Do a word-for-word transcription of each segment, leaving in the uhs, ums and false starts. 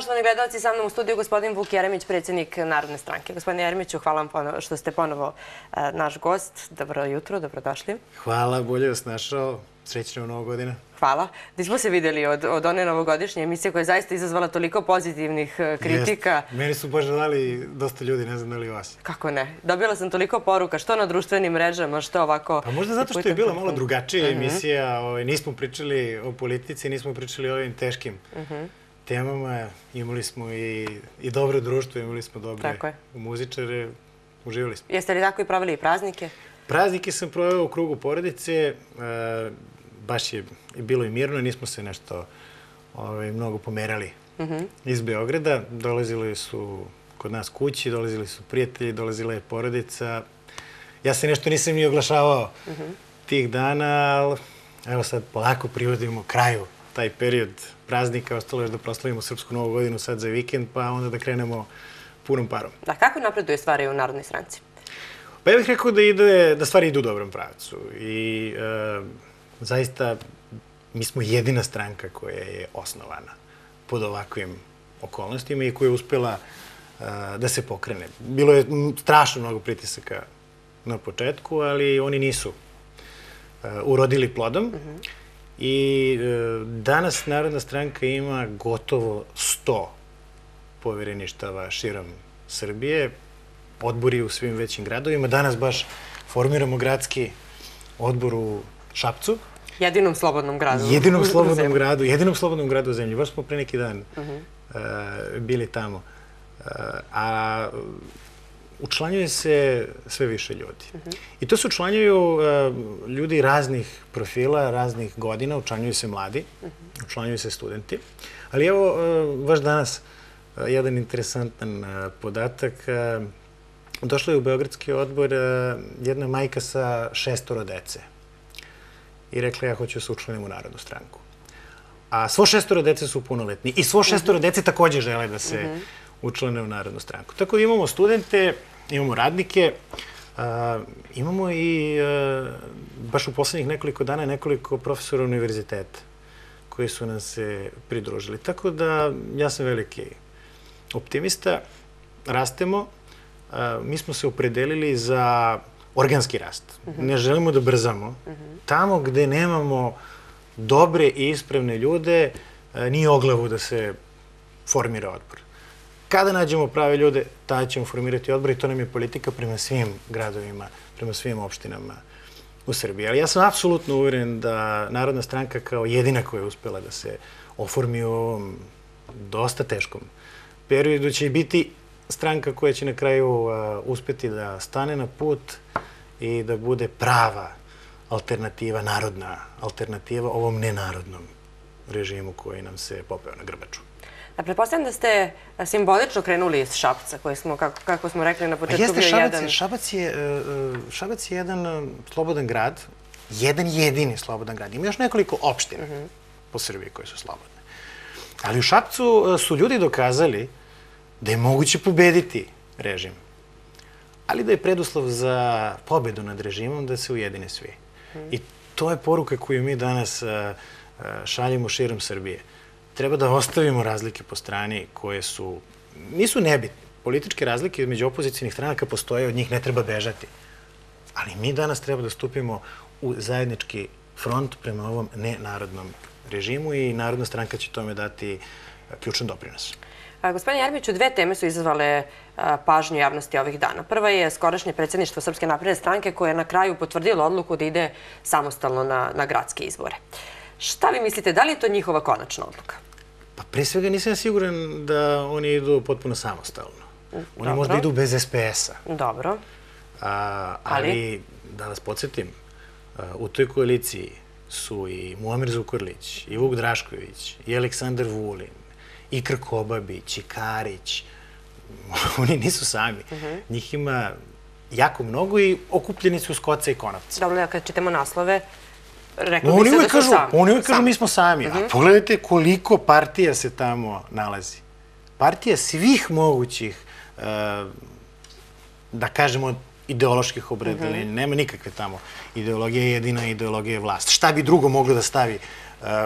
Poštovani gledalci, sa mnom u studiju gospodin Vuk Jeremić, predsjednik Narodne stranke. Gospodine Jeremiću, hvala vam što ste ponovo naš gost. Dobro jutro, dobrodošli. Hvala, bolje vas našao. Srećno u novu godinu. Hvala. Gdje smo se vidjeli od one novogodišnje emisije koja je zaista izazvala toliko pozitivnih kritika. Meni su baš dali dosta ljudi, ne znam da li vas. Kako ne? Dobila sam toliko poruka, što na društvenim mrežama, što ovako... Pa možda zato što je bila malo drugačija emisija. Nismo pričali o politici, nismo pričali o ovim teškim temama. Imali smo i dobro društvo, imali smo dobre muzičare. Uživali smo. Jeste li tako i pravili i praznike? Praznike sam proveo u krugu porodice. Baš je bilo i mirno, nismo se nešto mnogo pomerali iz Beograda. Dolazili su kod nas kući, dolazili su prijatelji, dolazila je porodica. Ja se nešto nisam ni oglašavao tih dana, ali evo sad polako privodimo kraju taj period praznika. Ostalo je da proslavimo Srpsku novu godinu sad za vikend, pa onda da krenemo punom parom. Da, kako napreduje stvari u Narodnoj stranci? Pa ja bih rekao da stvari idu u dobrom pravcu i zaista mi smo jedina stranka koja je osnovana pod ovakvim okolnostima i koja je uspjela da se pokrene. Bilo je strašno mnogo pritisaka na početku, ali oni nisu urodili plodom i danas Narodna stranka ima gotovo sto povereništava širom Srbije, odbori u svim većim gradovima. Danas baš formiramo gradski odbor u Šabcu. Jedinom slobodnom gradu. Jedinom slobodnom gradu, jedinom slobodnom gradu u zemlji. Baš smo pre neki dan bili tamo. A učlanjuje se sve više ljudi. I to se učlanjuju ljudi raznih profila, raznih godina. Učlanjuju se mladi, učlanjuju se studenti. Ali evo, baš danas jedan interesantan podatak. Došla je u Beogradski odbor jedna majka sa šestoro dece i rekla ja hoću se učlanim u Narodnu stranku. A svo šestoro dece su punoletni i svo šestoro dece također žele da se učlane u Narodnu stranku. Tako da imamo studente, imamo radnike, imamo i baš u poslednjih nekoliko dana nekoliko profesora univerziteta koji su nam se pridružili. Tako da ja sam veliki optimista, rastemo. Mi smo se opredelili za organski rast. Ne želimo da brzamo. Tamo gde nemamo dobre i ispravne ljude, nije oglavu da se formira odbor. Kada nađemo prave ljude, tada ćemo formirati odbor i to nam je politika prema svim gradovima, prema svim opštinama u Srbiji. Ali ja sam apsolutno uveren da Narodna stranka kao jedina koja je uspela da se oformi u ovom dosta teškom periodu će biti stranka koja će na kraju uspjeti da stane na put i da bude prava alternativa, narodna alternativa ovom nenarodnom režimu koji nam se popeo na grbaču. Pretpostavljam da ste simbolično krenuli iz Šapca, koji smo, kako smo rekli na početku, bio jedan... Šabac je jedan slobodan grad, jedan jedini slobodan grad. Ima još nekoliko opština po Srbiji koje su slobodne. Ali u Šapcu su ljudi dokazali da je moguće pobediti režim, ali da je preduslov za pobedu nad režimom da se ujedine svi. I to je poruka koju mi danas šaljemo širom Srbije. Treba da ostavimo razlike po strani koje su, nisu nebitne. Političke razlike između opozicijnih stranaka postoje, od njih ne treba bežati. Ali mi danas treba da stupimo u zajednički front prema ovom nenarodnom režimu i Narodna stranka će tome dati ključan doprinos. Gospodine Jeremiću, dve teme su izazvale pažnju javnosti ovih dana. Prva je skorašnje predsjedništvo Srpske napredne stranke koje je na kraju potvrdilo odluku da ide samostalno na gradske izbore. Šta vi mislite, da li je to njihova konačna odluka? Pa pre svega nisam siguran da oni idu potpuno samostalno. Oni možda idu bez E P S-a. Dobro. Ali, da vas podsjetim, u toj koaliciji su i Muamer Zukorlić, i Vuk Drašković, i Aleksandar Vulin, i Krkobabić, i Karić. Oni nisu sami. Njih ima jako mnogo i okupljeni su skoca i konopca. Dobro, kada čitamo naslove, rekli bi se da su sami. Oni uvijek kažu mi smo sami. A pogledajte koliko partija se tamo nalazi. Partija svih mogućih, da kažemo, ideoloških opredeljenja. Nema nikakve tamo ideologije, jedina ideologija je vlast. Šta bi drugo moglo da stavi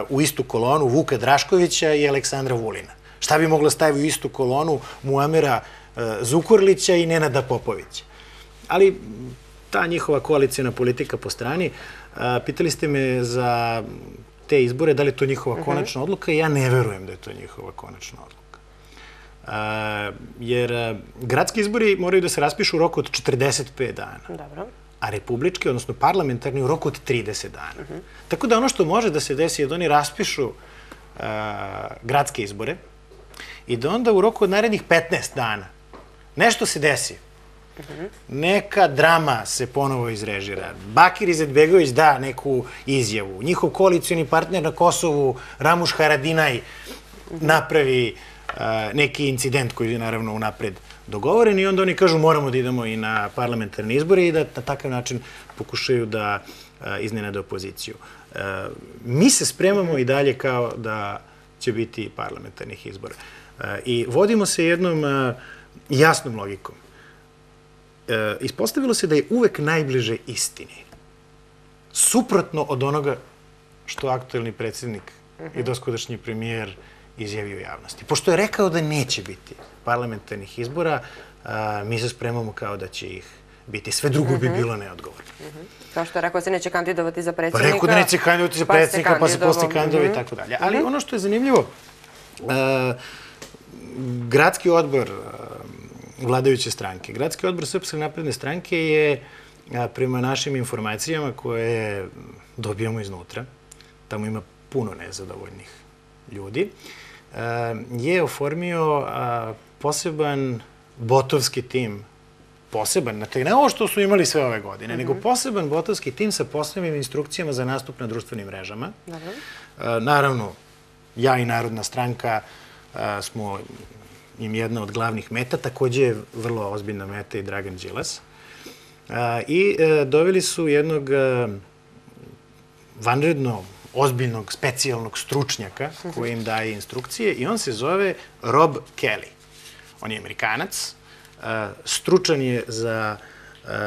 u istu kolonu Vuka Draškovića i Aleksandra Vulina? Šta bi mogla staviti u istu kolonu Muamera Zukorlića i Nenada Popovića? Ali ta njihova koalicijna politika po strani, pitali ste me za te izbore, da li je to njihova konačna odluka, i ja ne verujem da je to njihova konačna odluka. Jer gradski izbori moraju da se raspišu u roku od četrdeset pet dana, a republički, odnosno parlamentarni, u roku od trideset dana. Tako da ono što može da se desi je da oni raspišu gradske izbore i da onda u roku od narednih petnaest dana nešto se desi. Neka drama se ponovo izrežira. Bakir Izetbegović da neku izjavu. Njihov koalicijni partner na Kosovu, Ramuš Haradinaj, napravi neki incident koji je naravno unapred dogovoren i onda oni kažu moramo da idemo i na parlamentarne izbore i da na takav način pokušaju da iznenade opoziciju. Mi se spremamo i dalje kao da će biti parlamentarnih izbora. I vodimo se jednom jasnom logikom. Ispostavilo se da je uvek najbliže istini. Suprotno od onoga što aktuelni predsjednik i doskodašnji premijer izjavio javnosti. Pošto je rekao da neće biti parlamentarnih izbora, mi se spremamo kao da će ih biti. Sve drugo bi bilo neodgovorno. Kao što je rekao da se neće kandidovati za predsjednika. Pa rekao da neće kandidovati za predsjednika, pa se poslije kandidova i tako dalje. Ali ono što je zanimljivo, gradski odbor vladajuće stranke. Gradski odbor Srpske napredne stranke je, prema našim informacijama koje dobijamo iznutra, tamo ima puno nezadovoljnih ljudi, je oformio poseban botovski tim, poseban, ne ovo što su imali sve ove godine, nego poseban botovski tim sa posebnim instrukcijama za nastup na društvenim mrežama. Naravno, ja i Narodna stranka smo im jedna od glavnih meta, takođe je vrlo ozbiljna meta i Dragan Djilas. I doveli su jednog vanredno ozbiljnog, specijalnog stručnjaka koji im daje instrukcije i on se zove Rob Kelly. On je Amerikanac, stručan je za,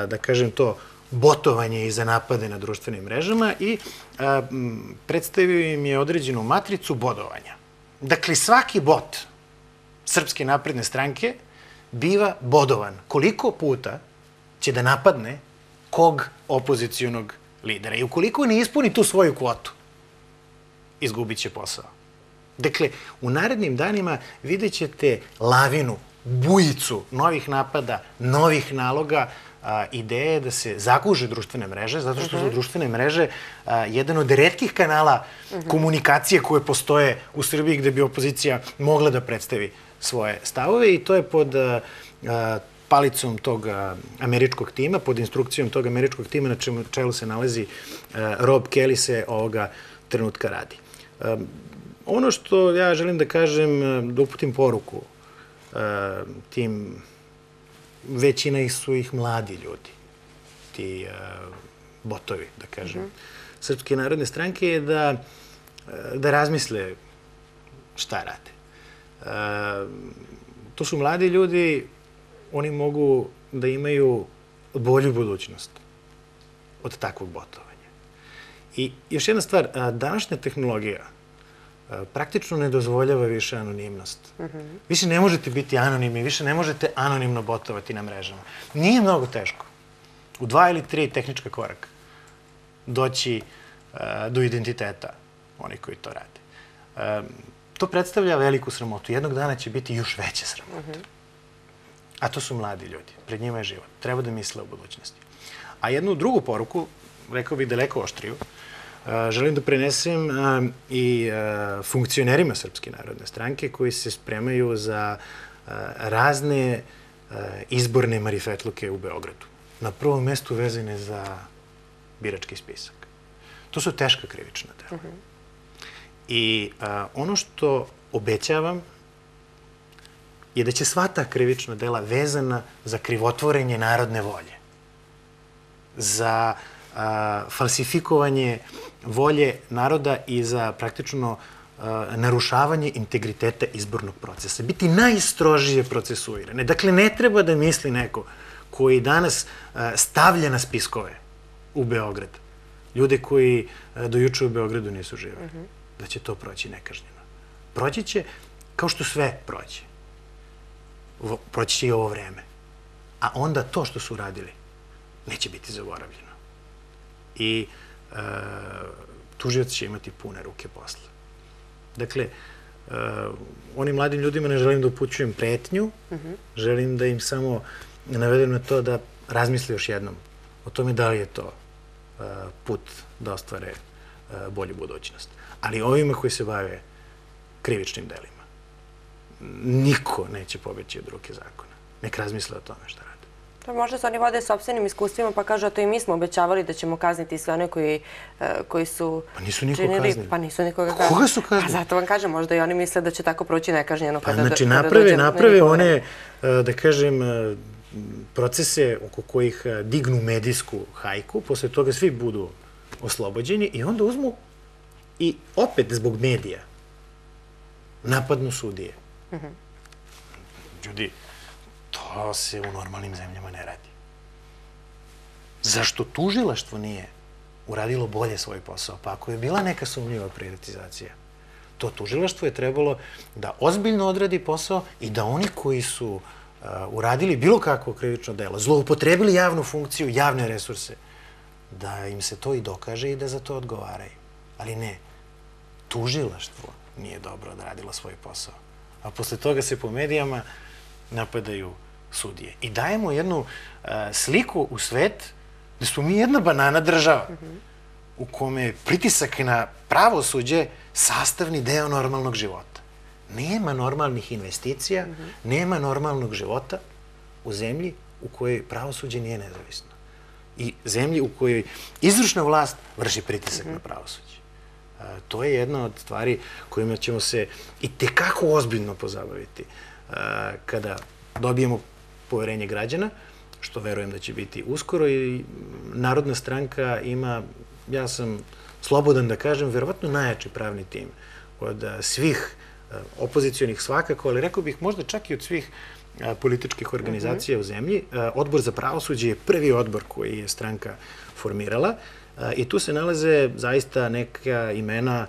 da kažem to, botovanje i za napade na društvenim mrežama i predstavio im je određenu matricu bodovanja. Dakle, svaki bot Srpske napredne stranke biva bodovan. Koliko puta će da napadne kog opozicionog lidera? I ukoliko ne ispuni tu svoju kvotu, izgubit će posao. Dakle, u narednim danima vidjet ćete lavinu, bujicu novih napada, novih naloga, ideje da se zaguže društvene mreže, zato što su društvene mreže jedan od retkih kanala komunikacije koje postoje u Srbiji gde bi opozicija mogla da predstavi svoje stavove i to je pod palicom tog američkog tima, pod instrukcijom tog američkog tima na čelu se nalazi Rob Kelly se ovoga trenutka radi. Ono što ja želim da kažem, da uputim poruku tim, većina su ih mladi ljudi, ti botovi, da kažem, Srpske narodne stranke je da razmisle šta rade. To su mladi ljudi, oni mogu da imaju bolju budućnost od takvog botovanja. I još jedna stvar, današnja tehnologija praktično ne dozvoljava više anonimnost. Više ne možete biti anonimni, više ne možete anonimno botovati na mrežama. Nije mnogo teško u dva ili tri tehnička koraka doći do identiteta onih koji to rade. To predstavlja veliku sramotu. Jednog dana će biti još veća sramota. A to su mladi ljudi. Pred njima je život. Treba da misle o budućnosti. A jednu drugu poruku, rekao bih daleko oštriju, želim da prenesem i funkcionerima Srpske narodne stranke koji se spremaju za razne izborne marifetluke u Beogradu. Na prvom mestu vezane za birački spisak. To su teška krivična dela. I ono što obećavam je da će sva ta krivična dela vezana za krivotvorenje narodne volje, za falsifikovanje volje naroda i za praktično narušavanje integriteta izbornog procesa. Biti najstrožije procesuirane. Dakle, ne treba da misli neko koji danas stavlja na spiskove u Beograd. Ljude koji dojuče u Beogradu nisu živeli. Da će to proći nekažnjeno. Proći će Kao što sve prođe. Proći će i ovo vreme. A onda to što su uradili neće biti zaboravljeno. I tužioci će imati pune ruke posla. Dakle, onim mladim ljudima ne želim da upućujem pretnju, želim da im samo navedem na to da razmisli još jednom o tome da li je to put da ostvare bolju budućnost. Ali ovima koji se bave krivičnim delima, niko neće pobeći od ruke zakona. Nek razmisle o tome šta rade. Možda se oni vode sopstvenim iskustvima pa kažu, a to i mi smo obećavali da ćemo kazniti sve one koji su činili. Pa nisu nikoga kaznili. Pa nisu nikoga kaznili. Koga su kaznili? Zato vam kažem, možda i oni misle da će tako proći nekažnjeno. Znači, naprave one, da kažem, procese oko kojih dignu medijsku hajku, posle toga svi budu oslobođeni i onda uzmu i opet zbog medija napadnu sudije. Ljudi, to se u normalnim zemljama ne radi. Zašto tužilaštvo nije uradilo bolje svoj posao? Pa ako je bila neka sumnjiva privatizacija, to tužilaštvo je trebalo da ozbiljno odradi posao i da oni koji su uradili bilo kakvo krivično delo, zloupotrebili javnu funkciju, javne resurse, da im se to i dokaže i da za to odgovaraju. Ali ne, tužilaštvo nije dobro odradilo svoj posao. A posle toga se po medijama napadaju sudije. I dajemo jednu sliku u svet da smo mi jedna banana država u kome je pritisak na pravosuđe sastavni deo normalnog života. Nema normalnih investicija, nema normalnog života u zemlji u kojoj pravosuđe nije nezavisno. I zemlji u kojoj izvršna vlast vrši pritisak na pravosuđe. To je jedna od stvari kojima ćemo se i tekako ozbiljno pozabaviti kada dobijemo poverenje građana, što verujem da će biti uskoro. I Narodna stranka ima, ja sam slobodan da kažem, verovatno najjači pravni tim od svih opozicionih svakako, ali rekao bih možda čak i od svih političkih organizacija u zemlji. Odbor za pravosuđe je prvi odbor koji je stranka formirala i tu se nalaze zaista neka imena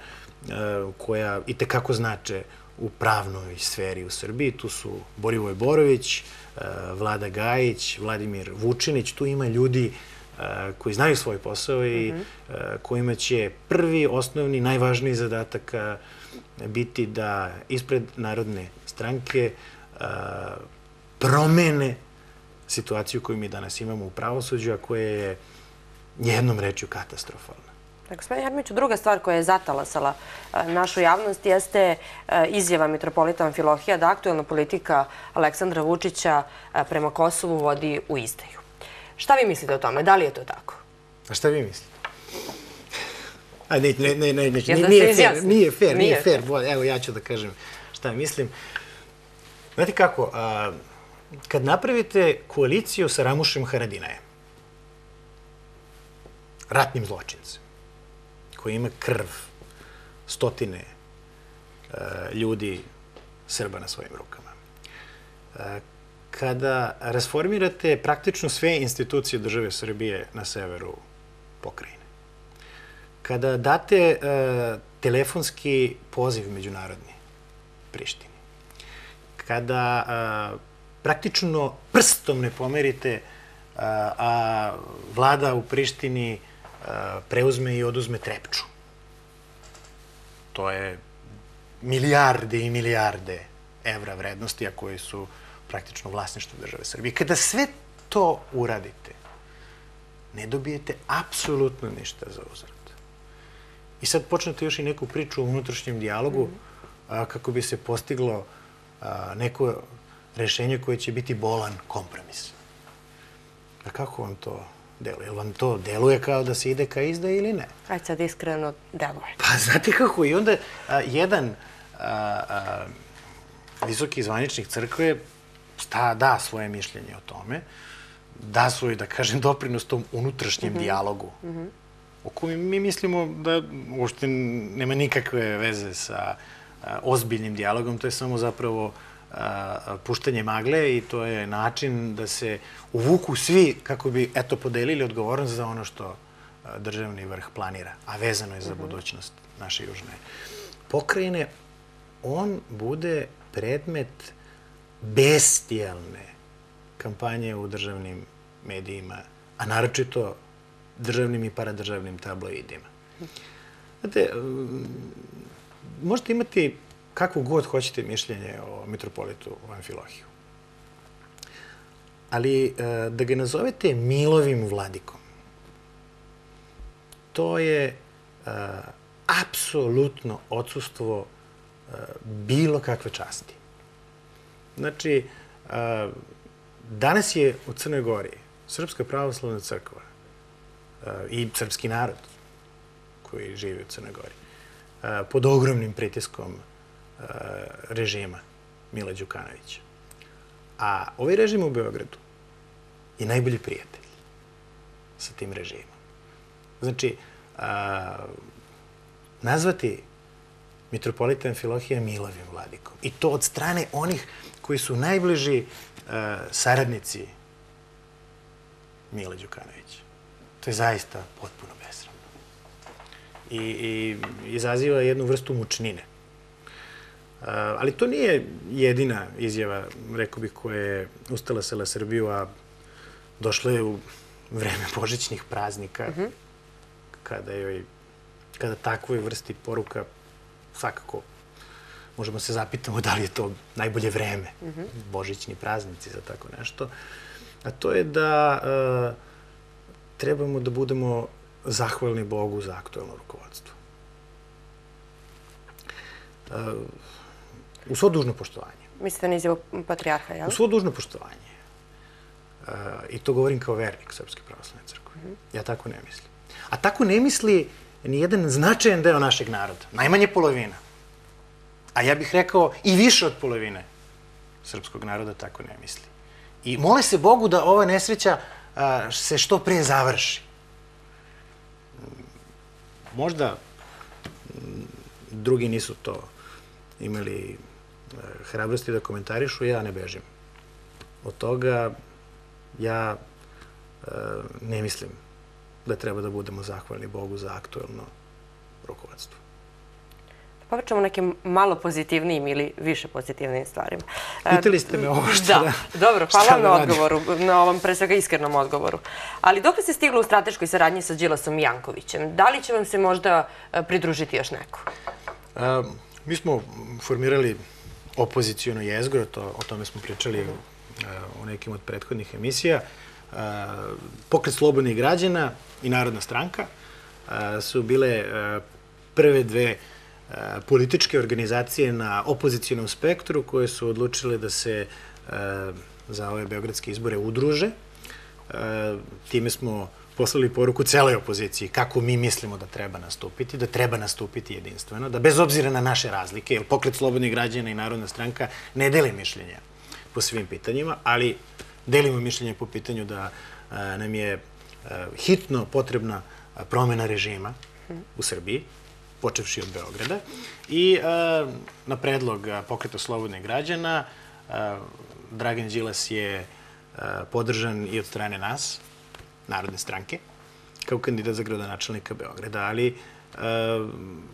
koja i tekako znače u pravnoj sferi u Srbiji. Tu su Borivoj Borović, Vlada Gajić, Vladimir Vučinić. Tu ima ljudi koji znaju svoj posao i kojima će prvi, osnovni, najvažniji zadatak biti da ispred Narodne stranke promene situaciju koju mi danas imamo u pravosuđu, a koja je jednom rečju katastrofalna. Gospodin Jeremiću, druga stvar koja je zatalasala našu javnost jeste izjava Mitropolita Amfilohija da aktuelna politika Aleksandra Vučića prema Kosovu vodi u izdaju. Šta vi mislite o tome? Da li je to tako? A šta vi mislite? Nije fair, nije fair. Evo, ja ću da kažem šta mislim. Znate kako, kad napravite koaliciju sa Ramušem Haradinajem, ratnim zločincem, koji ima krv stotine ljudi Srba na svojim rukama. Kada rasformirate praktično sve institucije države Srbije na severu pokrajine, kada date telefonski poziv međunarodni Prištini, kada praktično prstom ne pomerite, a vlada u Prištini preuzme i oduzme Trepču. To je milijarde i milijarde evra vrednosti, a koje su praktično vlasništvo države Srbije. Kada sve to uradite, ne dobijete apsolutno ništa za uzvrat. I sad počnete još i neku priču o unutrašnjem dijalogu kako bi se postiglo neko rešenje koje će biti bolan kompromis. A kako vam to deluje? Jel vam to deluje kao da se ide ka izdaji ili ne? Ajde sad iskreno deluje. Pa znate kako, i onda jedan visoki zvaničnik crkve da svoje mišljenje o tome, da svoj, da kažem, doprinos tom unutrašnjem dijalogu, o kojem mi mislimo da uopšte nema nikakve veze sa ozbiljnim dijalogom, to je samo zapravo puštanje magle i to je način da se uvuku svi kako bi, eto, podelili odgovornost za ono što državni vrh planira, a vezano je za budućnost naše južne pokrajine. on bude predmet bestijalne kampanje u državnim medijima, a naročito državnim i paradržavnim tabloidima. Znate, možete imati kakvu god hoćete mišljenje o mitropolitu Amfilohiju. Ali da ga nazovete Milovim vladikom, to je apsolutno odsustvo bilo kakve časti. Znači, danas je u Crnoj Gori Srpska pravoslavna crkva i srpski narod koji živi u Crnoj Gori pod ogromnim pritiskom režima Mila Đukanovića. A ovaj režim u Beogradu je najbolji prijatelj sa tim režimom. Znači, nazvati mitropolita Amfilohija Milovim vladikom. I to od strane onih koji su najbliži saradnici Mila Đukanovića. To je zaista potpuno besramno. I izaziva jednu vrstu mučnine. Ali to nije jedina izjava, rekao bih, koja je ustalasila Srbiju, a došla je u vreme božićnih praznika, kada takvoj vrsti poruka svakako možemo se zapitamo da li je to najbolje vreme, božićni praznici za tako nešto. A to je da trebamo da budemo zahvalni Bogu za aktuelno rukovodstvo. U svo dužno poštovanje. Mislite na izjavu patrijarha, jel? U svo dužno poštovanje. I to govorim kao vernik Srpske pravoslavne crkve. Ja tako ne mislim. A tako ne misli ni jedan značajan deo našeg naroda. Najmanje polovina. A ja bih rekao i više od polovine srpskog naroda tako ne misli. I mole se Bogu da ova nesreća se što pre završi. Možda drugi nisu to imali hrabrosti da komentarišu, ja ne bežim. Od toga ja ne mislim da treba da budemo zahvalni Bogu za aktuelno rukovodstvo. Pa pričamo o nekim malo pozitivnijim ili više pozitivnijim stvarima. Pitali ste me ovo što da... Dobro, hvala vam na odgovoru, na ovom pre svega iskrenom odgovoru. Ali dokle se stiglo u strateškoj saradnji sa Đilasom i Jankovićem? Da li će vam se možda pridružiti još neko? Mi smo formirali opoziciono jezgro, o tome smo pričali u nekim od prethodnih emisija. Pokret slobodnih građana i Narodna stranka su bile prve dve političke organizacije na opozicionom spektru koje su odlučile da se za ove beogradske izbore udruže. Time smo poslali poruku celoj opoziciji kako mi mislimo da treba nastupiti, da treba nastupiti jedinstveno, da bez obzira na naše razlike, jer Pokret slobodnih građana i Narodna stranka ne deli mišljenja po svim pitanjima, ali delimo mišljenje po pitanju da nam je hitno potrebna promjena režima u Srbiji, počevši od Beograda. I na predlog Pokreta slobodnih građana Dragan Djilas je podržan i od strane nas, Narodne stranke, kao kandidat za gradonačelnika Beograda. Ali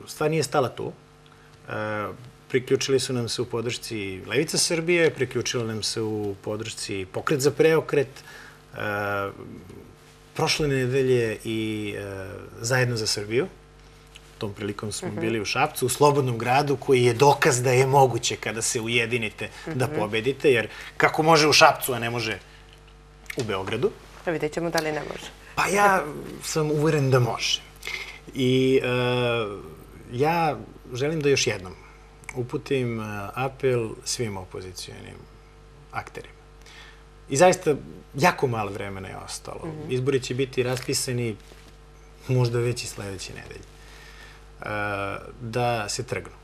stvar nije stala tu. Priključili su nam se u podršci Levica Srbije, priključila nam se u podršci Pokret za preokret, prošle nedelje i Zajedno za Srbiju. Tom prilikom smo bili u Šapcu, u slobodnom gradu koji je dokaz da je moguće kada se ujedinite da pobedite, jer kako može u Šapcu, a ne može u Beogradu? Da vidjet ćemo da li ne može. Pa ja sam uveren da može. I ja želim da još jednom uputim apel svim opozicijonim akterima. I zaista jako malo vremena je ostalo. Izbori će biti raspisani možda već i sljedeće nedelje. Da se trgnu.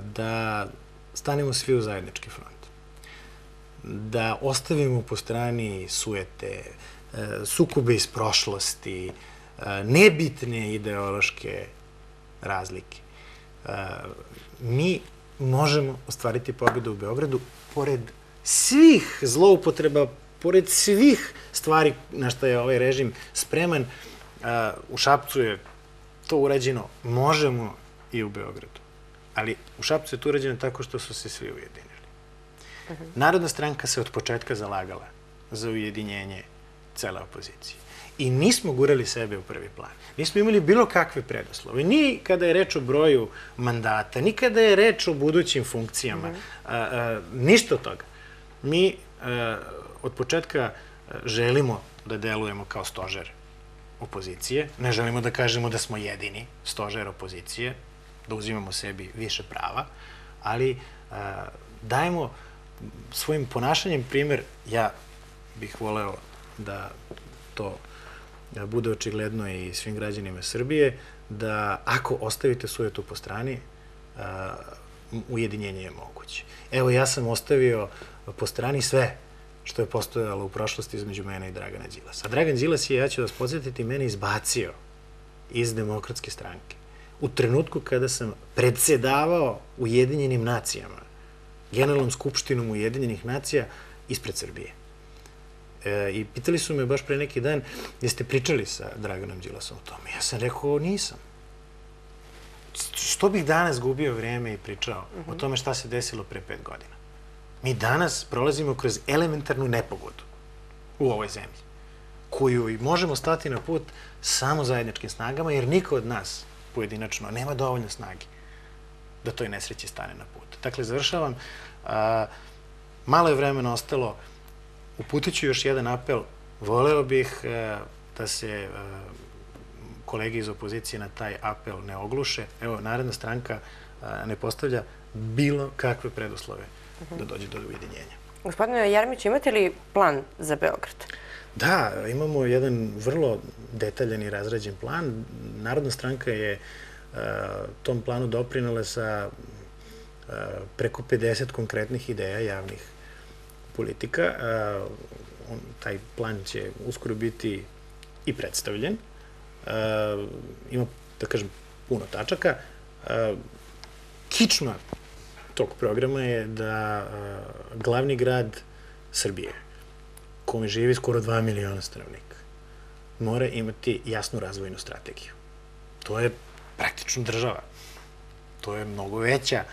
Da stanemo svi u zajednički front. Da ostavimo po strani sujete, sukobe iz prošlosti, nebitne ideološke razlike. Mi možemo ostvariti pobjedu u Beogradu pored svih zloupotreba, pored svih stvari na što je ovaj režim spreman. U Šapcu je to urađeno. Možemo i u Beogradu. Ali u Šapcu je to urađeno tako što su se svi ujedinili. Narodna stranka se od početka zalagala za ujedinjenje cele opozicije. I nismo gurali sebe u prvi plan. Nismo imali bilo kakve predoslove. Ni kada je reč o broju mandata, ni kada je reč o budućim funkcijama. Ništa od toga. Mi od početka želimo da delujemo kao stožer opozicije. Ne želimo da kažemo da smo jedini stožer opozicije, da uzimamo sebi više prava, ali dajemo svojim ponašanjem primjer. Ja bih voleo da to bude očigledno i svim građanima Srbije, da ako ostavite sujetu po strani, ujedinjenje je moguće. Evo, ja sam ostavio po strani sve što je postojalo u prošlosti između mene i Dragana Đilasa. A Dragan Đilas je, ja ću vas podsjetiti, mene izbacio iz Demokratske stranke u trenutku kada sam predsedavao Ujedinjenim nacijama, Generalnom skupštinom Ujedinjenih nacija ispred Srbije. I pitali su me baš pre neki dan, jeste pričali sa Draganom Đilasom o tome? Ja sam rekao, nisam. Što bih danas gubio vreme i pričao o tome šta se desilo pre pet godina? Mi danas prolazimo kroz elementarnu nepogodu u ovoj zemlji, koju i možemo stati na put samo zajedničkim snagama, jer niko od nas pojedinačno nema dovoljno snagi da toj nesreći stane na put. Dakle, završavam. Malo je vremena ostalo. Uputit ću još jedan apel. Voleo bih da se kolege iz opozicije na taj apel ne ogluše. Evo, Narodna stranka ne postavlja bilo kakve preduslove da dođe do ujedinjenja. Gospodine Jeremić, imate li plan za Beograd? Da, imamo jedan vrlo detaljan i razrađen plan. Narodna stranka je tom planu doprinela sa preko pedeset konkretnih ideja javnih politika. Taj plan će uskoro biti i predstavljen. Ima, da kažem, puno tačaka. Kičma tog programa je da glavni grad Srbije, kome živi skoro dva miliona stanovnika, mora imati jasnu razvojnu strategiju. To je praktično država. To je mnogo veća,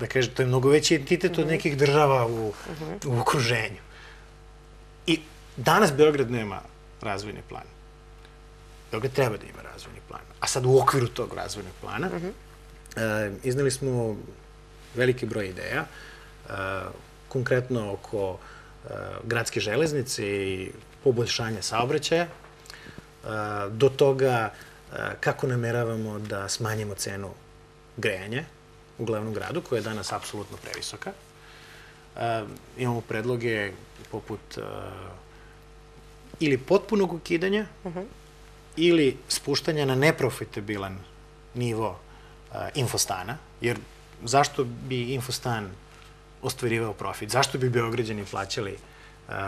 da kažem, to je mnogo veći entitet od nekih država u okruženju. I danas Beograd nema razvojni plan. Beograd treba da ima razvojni plan. A sad u okviru tog razvojnog plana izneli smo veliki broj ideja, konkretno oko gradske železnice i poboljšanja saobraćaja, do toga kako nameravamo da smanjimo cenu grejanja u glavnom gradu, koja je danas apsolutno previsoka. Imamo predloge poput ili potpunog ukidanja ili spuštanja na neprofitabilan nivo infostana, jer zašto bi infostan ostvarivao profit? Zašto bi Beograđani plaćali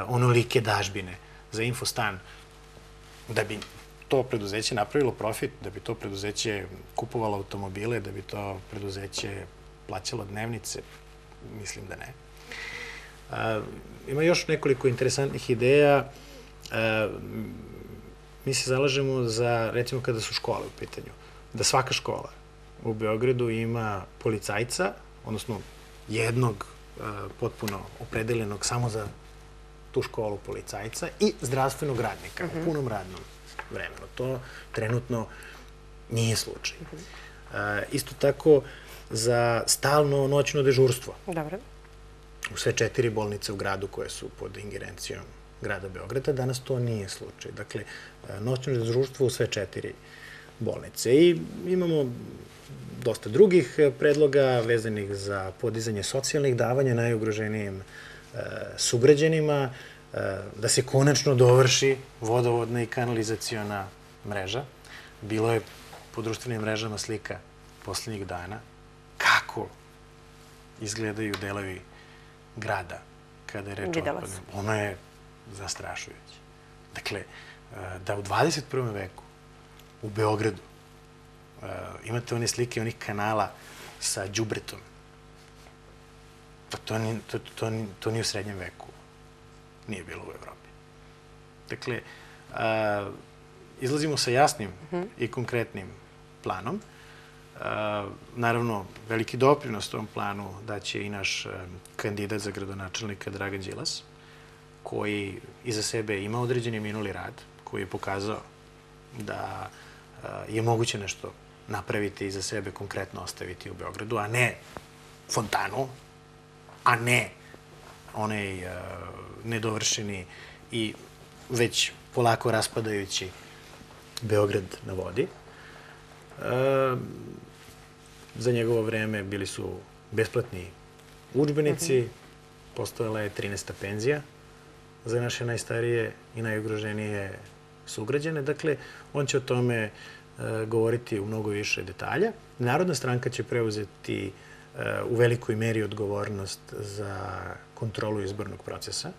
onolike dažbine za infostan da bi to preduzeće napravilo profit, da bi to preduzeće kupovalo automobile, da bi to preduzeće plaćalo dnevnice? Mislim da ne. Ima još nekoliko interesantnih ideja. Mi se zalažemo za, recimo, kada su škole u pitanju, da svaka škola u Beogradu ima policajca, odnosno jednog potpuno opredeljenog samo za tu školu policajca i zdravstvenog radnika u punom radnom vremenu. To trenutno nije slučaj. Isto tako za stalno noćno dežurstvo u sve četiri bolnice u gradu koje su pod ingerencijom grada Beograda. Danas to nije slučaj. Dakle, noćno dežurstvo u sve četiri bolnice. I imamo dosta drugih predloga vezanih za podizanje socijalnih davanja najugroženijim sugrađanima, da se konačno dovrši vodovodna i kanalizaciona mreža. Bilo je po društvenim mrežama slika posljednjih dana kako izgledaju delovi grada kada je reč o otpadnom. Ono je zastrašujuće. Dakle, da u dvadeset prvom veku u Beogradu imate one slike onih kanala sa đubretom. To ni u srednjem veku nije bilo u Evropi. Dakle, izlazimo sa jasnim i konkretnim planom. Naravno, veliki doprinos tom planu daće i naš kandidat za gradonačelnika Dragan Djilas, koji iza sebe ima određeni minuli rad, koji je pokazao da je moguće nešto napraviti iza sebe, konkretno ostaviti u Beogradu, a ne fontanu, a ne onaj nedovršeni i već polako raspadajući Beograd na vodi. Za njegovo vreme bili su besplatni udžbenici, postojala je trinaesta penzija za naše najstarije i najugroženije sugrađane. Dakle, on će o tome govoriti u mnogo više detalja. Narodna stranka će preuzeti u velikoj meri odgovornost za kontrolu izbornog procesa.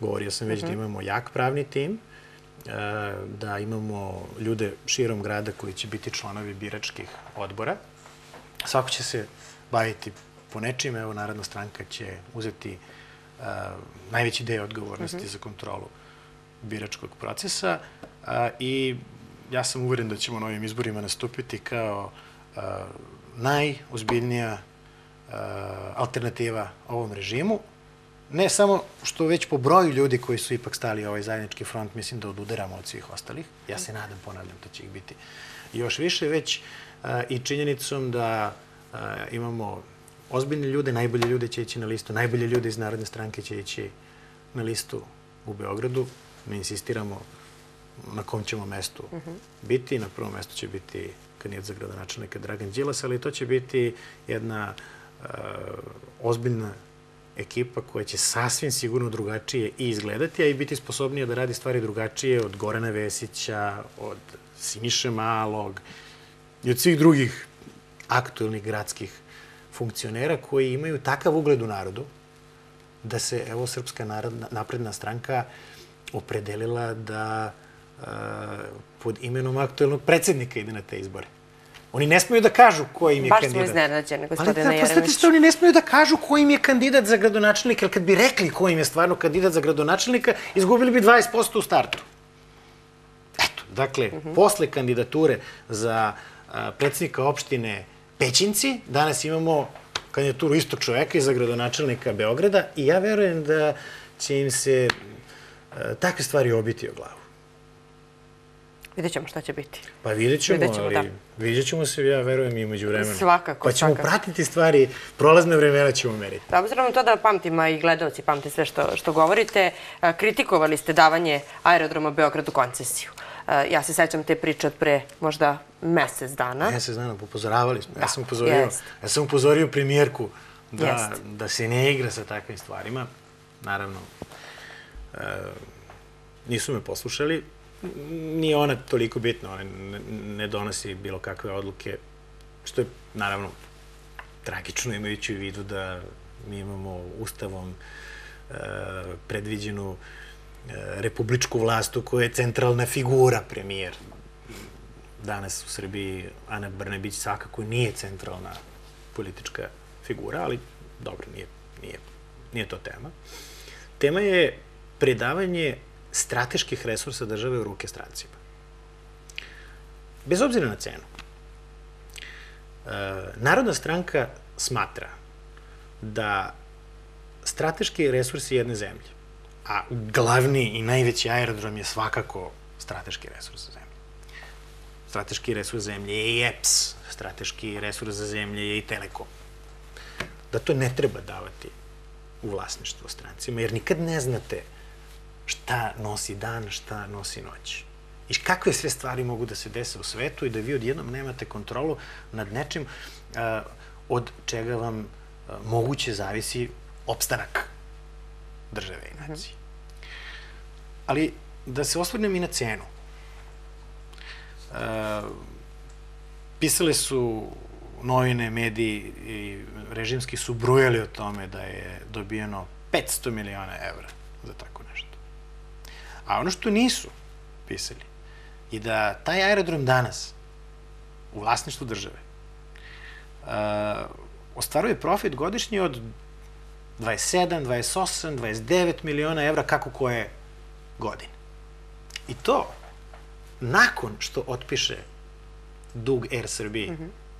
Govorio sam već da imamo jak pravni tim, da imamo ljude širom grada koji će biti članovi biračkih odbora. Svako će se baviti po nečim. Evo, Narodna stranka će uzeti najveći deo odgovornosti za kontrolu biračkog procesa i ja sam uveren da ćemo na ovim izborima nastupiti kao najozbiljnija alternativa ovom režimu. Ne samo što već po broju ljudi koji su ipak stali u ovaj zajednički front, mislim da odudaramo od svih ostalih. Ja se nadam, ponavljam, da će ih biti još više, već i činjenicom da imamo ozbiljne ljude, najbolje ljude će ići na listu, najbolje ljude iz Narodne stranke će ići na listu u Beogradu. Mi insistiramo na kom ćemo mestu biti. Na prvom mestu će biti kandidat za gradonačelnika Dragan Đilas, ali to će biti jedna ozbiljna ekipa koja će sasvim sigurno drugačije i izgledati, a i biti sposobnija da radi stvari drugačije od Gorana Vesića, od Siniše Malog i od svih drugih aktuelnih gradskih funkcionera koji imaju takav ugled u narodu da se, evo, Srpska napredna stranka opredelila da pod imenom aktuelnog predsjednika ide na te izbore. Oni ne smiju da kažu ko im je kandidat. Baš smo iznenađeni, gospodine Jeremić. Oni ne smiju da kažu ko im je kandidat za gradonačelnika, jer kad bi rekli ko im je stvarno kandidat za gradonačelnika, izgubili bi dvadeset posto u startu. Eto, dakle, posle kandidature za predsjednika opštine Pećinci, danas imamo kandidaturu istog čoveka i za gradonačelnika Beograda i ja verujem da će im se takve stvari obiti o glavu. Vidjet ćemo šta će biti. Pa vidjet ćemo, ali vidjet ćemo se, ja verujem, i među vremenu. Svakako. Pa ćemo pratiti stvari, prolazne vremena ćemo meriti. Da, obzirom to da pamtima i gledalci pamte sve što govorite, kritikovali ste davanje aerodroma Beogradu u koncesiju. Ja se sećam te priče od pre možda mesec dana. Mesec dana, upozoravali smo. Ja sam upozorio premijerku da se ne igra sa takvim stvarima. Naravno, nisu me poslušali. Nije ona toliko bitna, ona ne donosi bilo kakve odluke, što je, naravno, tragično imajući u vidu da mi imamo ustavom predviđenu republičku vlastu koja je centralna figura premijer. Danas u Srbiji Ana Brnabić svakako nije centralna politička figura, ali dobro, nije to tema. Tema je predavanje strateških resursa države u ruke strancima. Bez obzira na cenu. Narodna stranka smatra da strateški resursi jedne zemlje, a glavni i najveći aerodrom je svakako strateški resurs za zemlje. Strateški resurs za zemlje je i E P S, strateški resurs za zemlje je i Telekom. Da to ne treba davati u vlasništvo strancima, jer nikad ne znate šta nosi dan, šta nosi noć. I kakve sve stvari mogu da se dese u svetu i da vi odjednom nemate kontrolu nad nečim od čega vam moguće zavisi opstanak države i nacije. Ali da se osvrnem i na cenu. Pisale su novine, mediji i režimski su brujali o tome da je dobijeno petsto miliona evra za tako nešto. A ono što nisu pisali je da taj aerodrom danas u vlasništvu države ostvaruje profit godišnji od dvadeset sedam, dvadeset osam, dvadeset devet miliona evra kako koje godine. I to nakon što otpiše dug Air Srbiji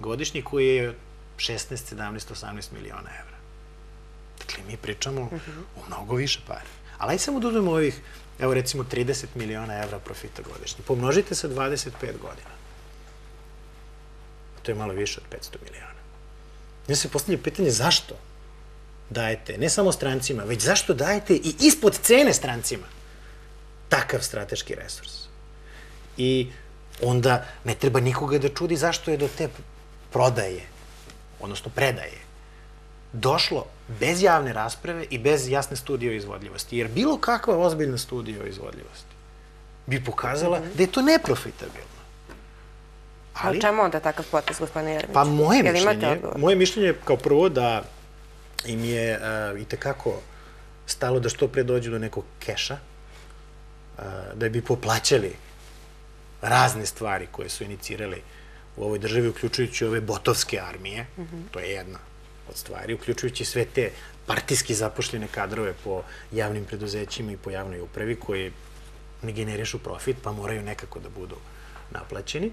godišnji koji je šesnaest, sedamnaest, osamnaest miliona evra. Dakle, mi pričamo o mnogo više pare. Ali ajde samo da uzmemo ovih, evo recimo, trideset miliona evra profita godišnji. Pomnožite sa dvadeset pet godina. To je malo više od petsto miliona. Znači se postavlja pitanje zašto dajete, ne samo strancima, već zašto dajete i ispod cene strancima takav strateški resurs. I onda ne treba nikoga da čudi zašto je do te prodaje, odnosno predaje, došlo bez javne rasprave i bez jasne studije o izvodljivosti. Jer bilo kakva ozbiljna studija o izvodljivosti bi pokazala da je to neprofitabilno. A čemu onda takav potez, gospodine Jeremić? Pa moje mišljenje je kao prvo da im je i tekako stalo da što pre dođu do nekog keša, da bi poplaćali razne stvari koje su inicirali u ovoj državi, uključujući ove botovske armije, to je jedna od stvari, uključujući sve te partijski zapošljene kadrove po javnim preduzećima i po javnoj upravi koji ne generišu profit, pa moraju nekako da budu naplaćeni.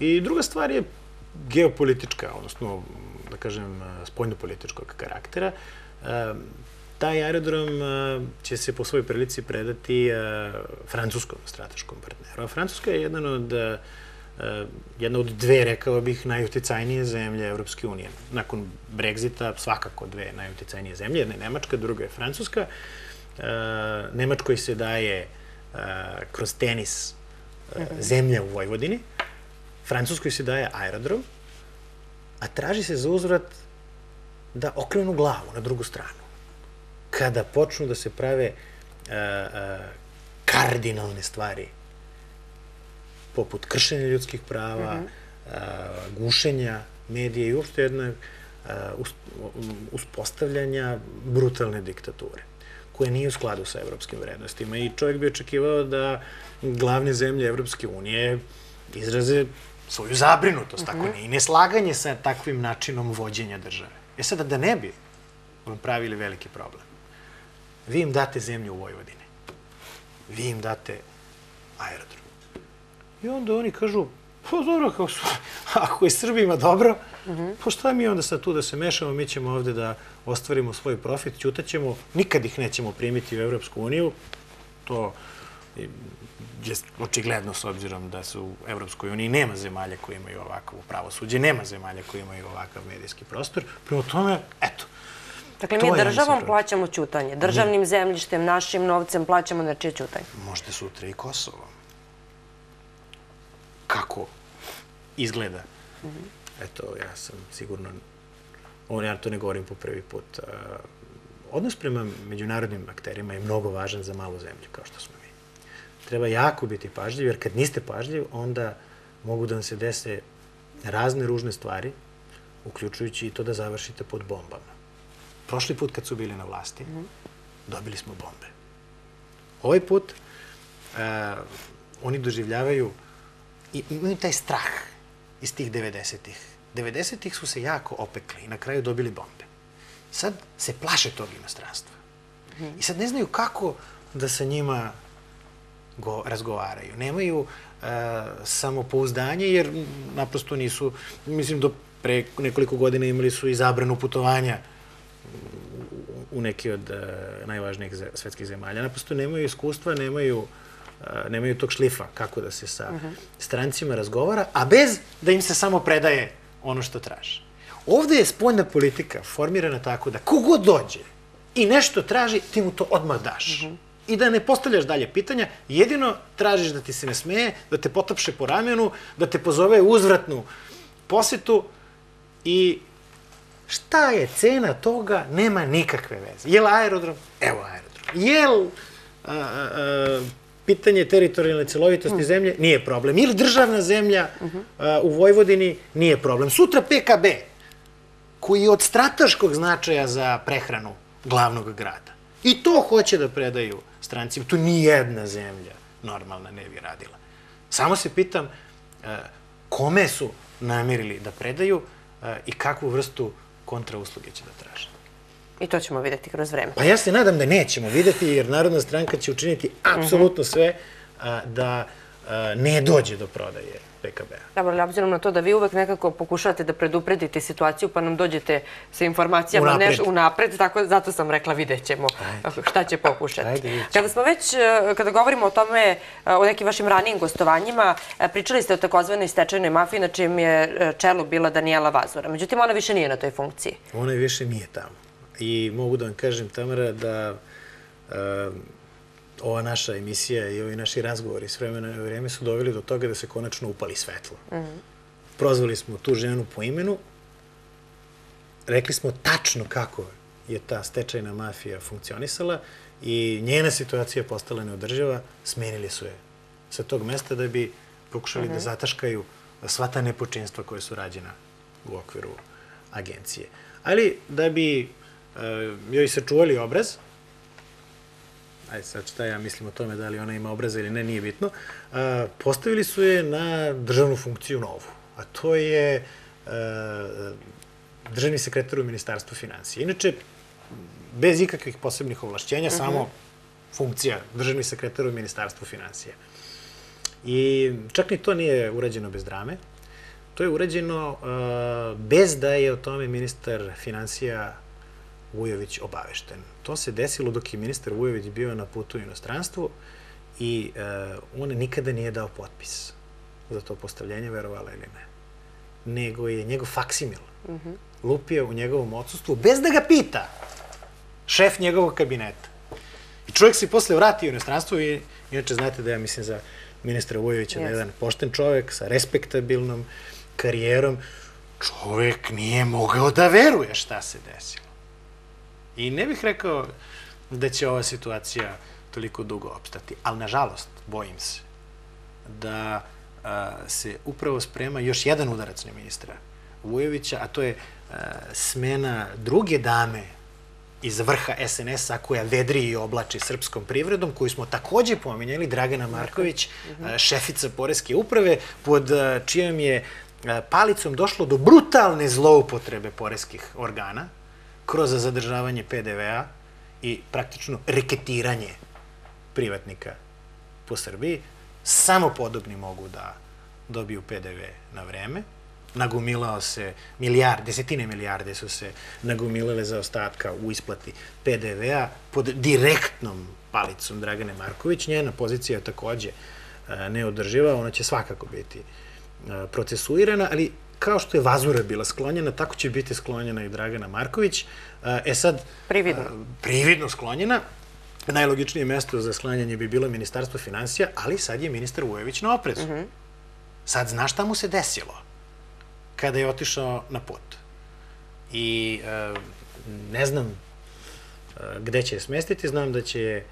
I druga stvar je geopolitička, odnosno, da kažem, spoljnopolitičkog karaktera. Taj aerodrom će se po svojoj prilici predati francuskom strateškom partneru. A Francuska je jedna od dve, rekao bih, najuticajnije zemlje Evropske unije. Nakon Brexita svakako dve najuticajnije zemlje. Jedna je Nemačka, druga je Francuska. Nemačkoj se daje kroz tenis zemlja u Vojvodini. Francuskoj se daje aerodrom, a traži se za uzvrat da okrenu glavu na drugu stranu. Kada počnu da se prave kardinalne stvari, poput kršenja ljudskih prava, gušenja medije i uopšte jednog uspostavljanja brutalne diktature, koja nije u skladu sa evropskim vrednostima. I čovjek bi očekivao da glavne zemlje Evropske unije izraze svoju zabrinutost, tako ne, i neslaganje sa takvim načinom vođenja države. E sada, da ne bi vam pravili veliki problem, vi im date zemlju u Vojvodini, vi im date aerodrom. I onda oni kažu, pa dobro, ako je Srbima dobro, pa šta mi onda sad tu da se mešamo, mi ćemo ovde da ostvarimo svoj profit, ćutaćemo, nikad ih nećemo primiti u Evropsku uniju, to je očigledno s obzirom da se u Evropskoj uniji nema zemalja koje imaju ovakav pravosuđe, nema zemalja koje imaju ovakav medijski prostor. Prema tome, eto. Dakle, mi državom plaćamo ćutanje. Državnim zemljištem, našim novcem plaćamo nečije ćutanje. Možda sutra i Kosovo. Kako izgleda? Eto, ja sam sigurno, ovo ja to ne govorim po prvi put. Odnos prema međunarodnim akterima je mnogo važan za malu zemlju, kao što smo mi. Treba jako biti pažljiv, jer kad niste pažljiv, onda mogu da vam se dese razne ružne stvari, uključujući i to da završite pod bombama. Prošli put kad su bili na vlasti, dobili smo bombe. Ovaj put oni doživljavaju i imaju taj strah iz tih devedesetih. devedesetih su se jako opekli i na kraju dobili bombe. Sad se plaše tog inostranstva. I sad ne znaju kako da sa njima razgovaraju. Nemaju samopouzdanje jer naprosto nisu, mislim, do pre nekoliko godina imali su i zabranu putovanja u neki od najvažnijih svetskih zemalja. Naprosto nemaju iskustva, nemaju tog šlifa kako da se sa strancima razgovara, a bez da im se samo predaje ono što traže. Ovde je spoljna politika formirana tako da kogod dođe i nešto traži, ti mu to odmah daš. I da ne postavljaš dalje pitanja, jedino tražiš da ti se ne smeje, da te potapše po ramenu, da te pozove u uzvratnu posetu i šta je cena toga, nema nikakve veze. Jel aerodrom? Evo aerodrom. Jel pitanje teritorijalne celovitosti zemlje? Nije problem. Jel državna zemlja u Vojvodini? Nije problem. Sutra P K B, koji je od strateškog značaja za prehranu glavnog grada. I to hoće da predaju strancima. Tu nijedna zemlja normalna ne bi radila. Samo se pitam kome su namirili da predaju i kakvu vrstu kontrausluge će da traže. I to ćemo vidjeti kroz vreme. Pa ja se nadam da nećemo vidjeti, jer Narodna stranka će učiniti apsolutno sve da ne dođe do prodaje P K B-a. Dobro, ali obzirom na to da vi uvek nekako pokušate da predupredite situaciju pa nam dođete sa informacijama unapred, tako zato sam rekla vidjet ćemo šta će pokušati. Kada smo već, kada govorimo o tome, o nekim vašim ranijim gostovanjima, pričali ste o takozvanoj stečajnoj mafiji, na čijem je čelu bila Danijela Vazura. Međutim, ona više nije na toj funkciji. Ona više nije tamo. I mogu da vam kažem, Tamara, da ova naša emisija i ovi naši razgovori s vremena na vreme su doveli do toga da se konačno upali svetlo. Prozvali smo tu ženu po imenu, rekli smo tačno kako je ta stečajna mafija funkcionisala i njena situacija postala neodrživa, smenili su je sa tog mesta da bi pokušali da zataškaju sva ta nepočinstva koje su rađena u okviru agencije. Ali da bi joj sačuvali obraz, ajde sad šta ja mislim o tome da li ona ima obraza ili ne, nije bitno, postavili su je na državnu funkciju novu, a to je državni sekretar u Ministarstvu financija. Inače, bez ikakvih posebnih ovlašćenja, samo funkcija državni sekretar u Ministarstvu financija. I čak ni to nije urađeno bez drame, to je urađeno bez da je o tome ministar financija Vujović obavešten. To se desilo dok je ministar Vujović bio na putu u inostranstvu i on nikada nije dao potpis za to postavljenje, verovala ili ne. Nego je njegov faksimil lupio u njegovom odsustvu bez da ga pita šef njegovog kabineta. I čovjek se posle vratio u inostranstvu i inače znate da ja mislim za ministra Vujovića da je jedan pošten čovjek sa respektabilnom karijerom. Čovjek nije mogao da veruje šta se desilo. I ne bih rekao da će ova situacija toliko dugo opstati, ali nažalost, bojim se da se upravo sprema još jedan udarac na ministra Vujovića, a to je smena druge dame iz vrha S N S-a koja vedri i oblači srpskom privredom, koju smo također pominjali, Dragana Marković, šefica poreske uprave, pod čijom je palicom došlo do brutalne zloupotrebe poreskih organa, kroz zadržavanje P D V-a i praktično reketiranje privatnika po Srbiji. Samo podobni mogu da dobiju P D V na vreme. Nagumilao se milijarde, desetine milijarde su se nagumilele za ostatka u isplati P D V-a pod direktnom palicom Dragane Marković. Njena pozicija je također neodrživa, ona će svakako biti procesuirana, ali kao što je Vazura bila sklonjena, tako će biti sklonjena i Dragana Marković. E sad, prividno sklonjena. Najlogičnije mesto za sklanjanje bi bilo Ministarstvo financija, ali sad je ministar Vujović na oprezu. Sad zna šta mu se desilo kada je otišao na put. I ne znam gde će je smestiti, znam da će je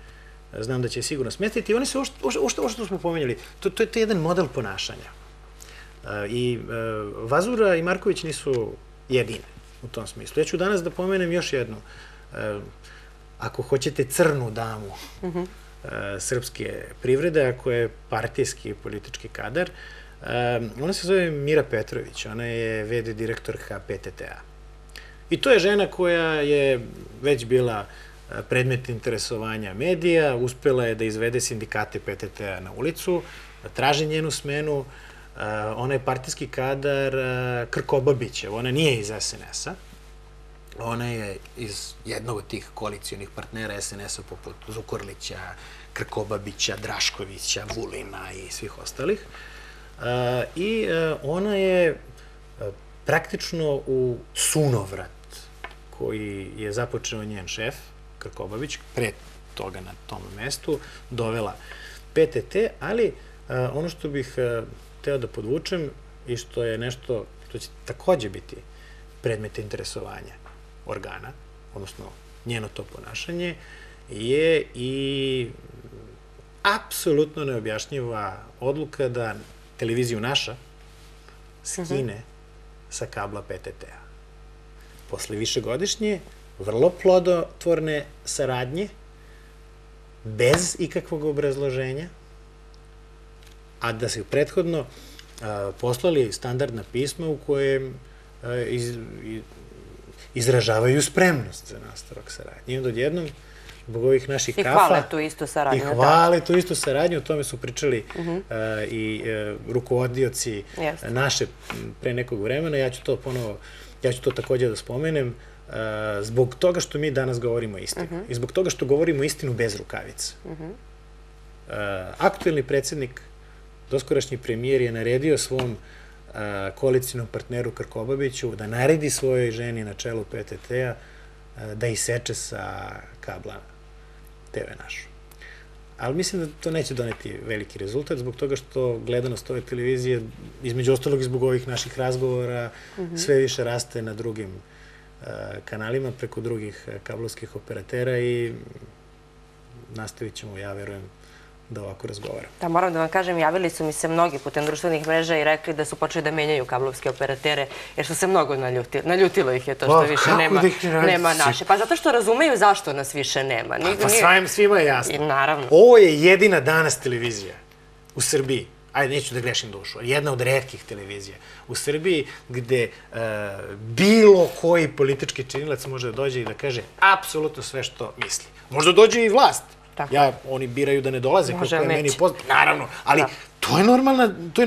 znam da će je sigurno smestiti. I oni se, ovo što smo pomenjali, to je jedan model ponašanja. I Vazura i Marković nisu jedine u tom smislu. Ja ću danas da pomenem još jednu, ako hoćete, crnu damu srpske privrede, ako je partijski i politički kadar. Ona se zove Mira Petrović, ona je v d direktorka P T T-a. I to je žena koja je već bila predmet interesovanja medija, uspela je da izvede sindikate P T T-a na ulicu, traži njenu smenu. Ona je partijski kadar Krkobabićev, ona nije iz S N S-a, ona je iz jednog od tih koalicijonih partnera S N S-a poput Zukorlića, Krkobabića, Draškovića, Vulina i svih ostalih. I ona je praktično u sunovrat koji je započeo njen šef, Krkobabić, pre toga na tom mestu, dovela P T T, ali ono što bih hteo da podvučem i što je nešto što će također biti predmet interesovanja organa, odnosno njeno to ponašanje, je i apsolutno neobjašnjiva odluka da televiziju Naša skine sa kabla P T T-a. Posle višegodišnje, vrlo plodotvorne saradnje, bez ikakvog obrazloženja, a da se prethodno poslali standardna pisma u koje izražavaju spremnost za nastavak saradnje. I onda odjednom zbog ovih naših kafa. I hvale tu istu saradnju. I hvale tu istu saradnju. O tome su pričali i rukovodioci naše pre nekog vremena. Ja ću to ponovo, ja ću to također da spomenem. Zbog toga što mi danas govorimo istinu. I zbog toga što govorimo istinu bez rukavica. Aktuelni predsjednik, doskorašnji premijer je naredio svom koalicijnom partneru Krkobabiću da naredi svojoj ženi na čelu P T T-a da iseče sa kabla T V Našu. Ali mislim da to neće doneti veliki rezultat zbog toga što gledanost ove televizije, između ostalog i zbog ovih naših razgovora, sve više raste na drugim kanalima preko drugih kablovskih operatera i nastavit ćemo, ja verujem, da ovako razgovaram. Da, moram da vam kažem, javili su mi se mnogi putem društvenih mreža i rekli da su počeli da menjaju kablovske operatere, jer što se mnogo naljutilo. Naljutilo ih je to što više nema naše. Pa zato što razumeju zašto nas više nema. Pa svima je jasno. Naravno. Ovo je jedina danas televizija u Srbiji. Ajde, neću da grešim dušu, jedna od retkih televizija u Srbiji gde bilo koji politički činilac može da dođe i da kaže apsolutno sve što misli. Možda dođe i vlast. Oni biraju da ne dolaze, koliko je meni poznat. Naravno, ali to je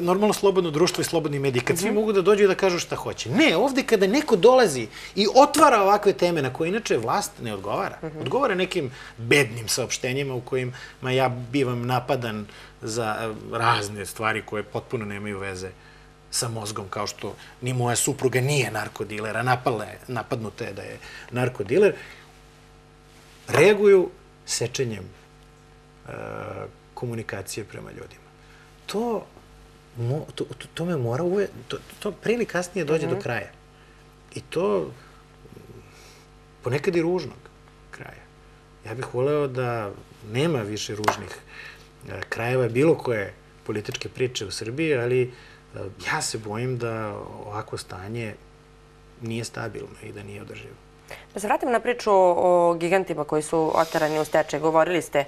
normalno slobodno društvo i slobodni mediji. Kad svi mogu da dođu i da kažu šta hoće. Ne, ovde kada neko dolazi i otvara ovakve teme na koje inače vlast ne odgovara. Odgovara nekim bednim saopštenjima u kojima ja bivam napadan za razne stvari koje potpuno nemaju veze sa mozgom, kao što ni moja supruga nije narkodiler, a napadnuta je da je narkodiler. Reaguju sečenjem komunikacije prema ljudima. To me mora uvek, to pre ili kasnije dođe do kraja. I to ponekad i ružnog kraja. Ja bih voleo da nema više ružnih krajeva bilo koje političke priče u Srbiji, ali ja se bojim da ovako stanje nije stabilno i da nije održivo. Da se vratim na priču o gigantima koji su oterani u stečaj. Govorili ste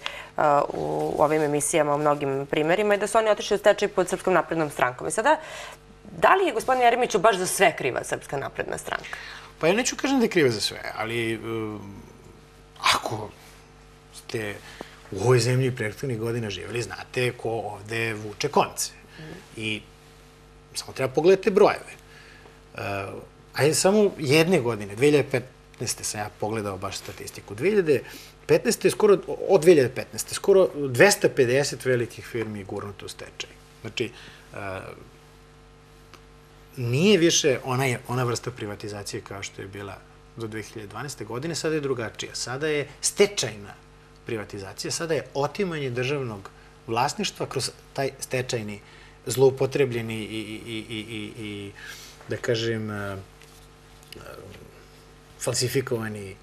u ovim emisijama o mnogim primjerima i da su oni otišli u stečaj pod Srpskom naprednom strankom. I sada, da li je gospodin Jeremiću baš za sve kriva Srpska napredna stranka? Pa ja neću kažem da je kriva za sve, ali ako ste u ovoj zemlji prethodnih godina živjeli, znate ko ovde vuče konce. I samo treba pogledati brojeve. A je samo jedne godine, dve hiljade petnaeste sam ja pogledao baš statistiku. Od dve hiljade petnaeste skoro dvesta pedeset velikih firmi je gurnuto u stečaj. Znači, nije više ona vrsta privatizacije kao što je bila do dve hiljade dvanaeste godine, sada je drugačija. Sada je stečajna privatizacija, sada je otimanje državnog vlasništva kroz taj stečajni, zloupotrebljeni i, da kažem, falsifikovani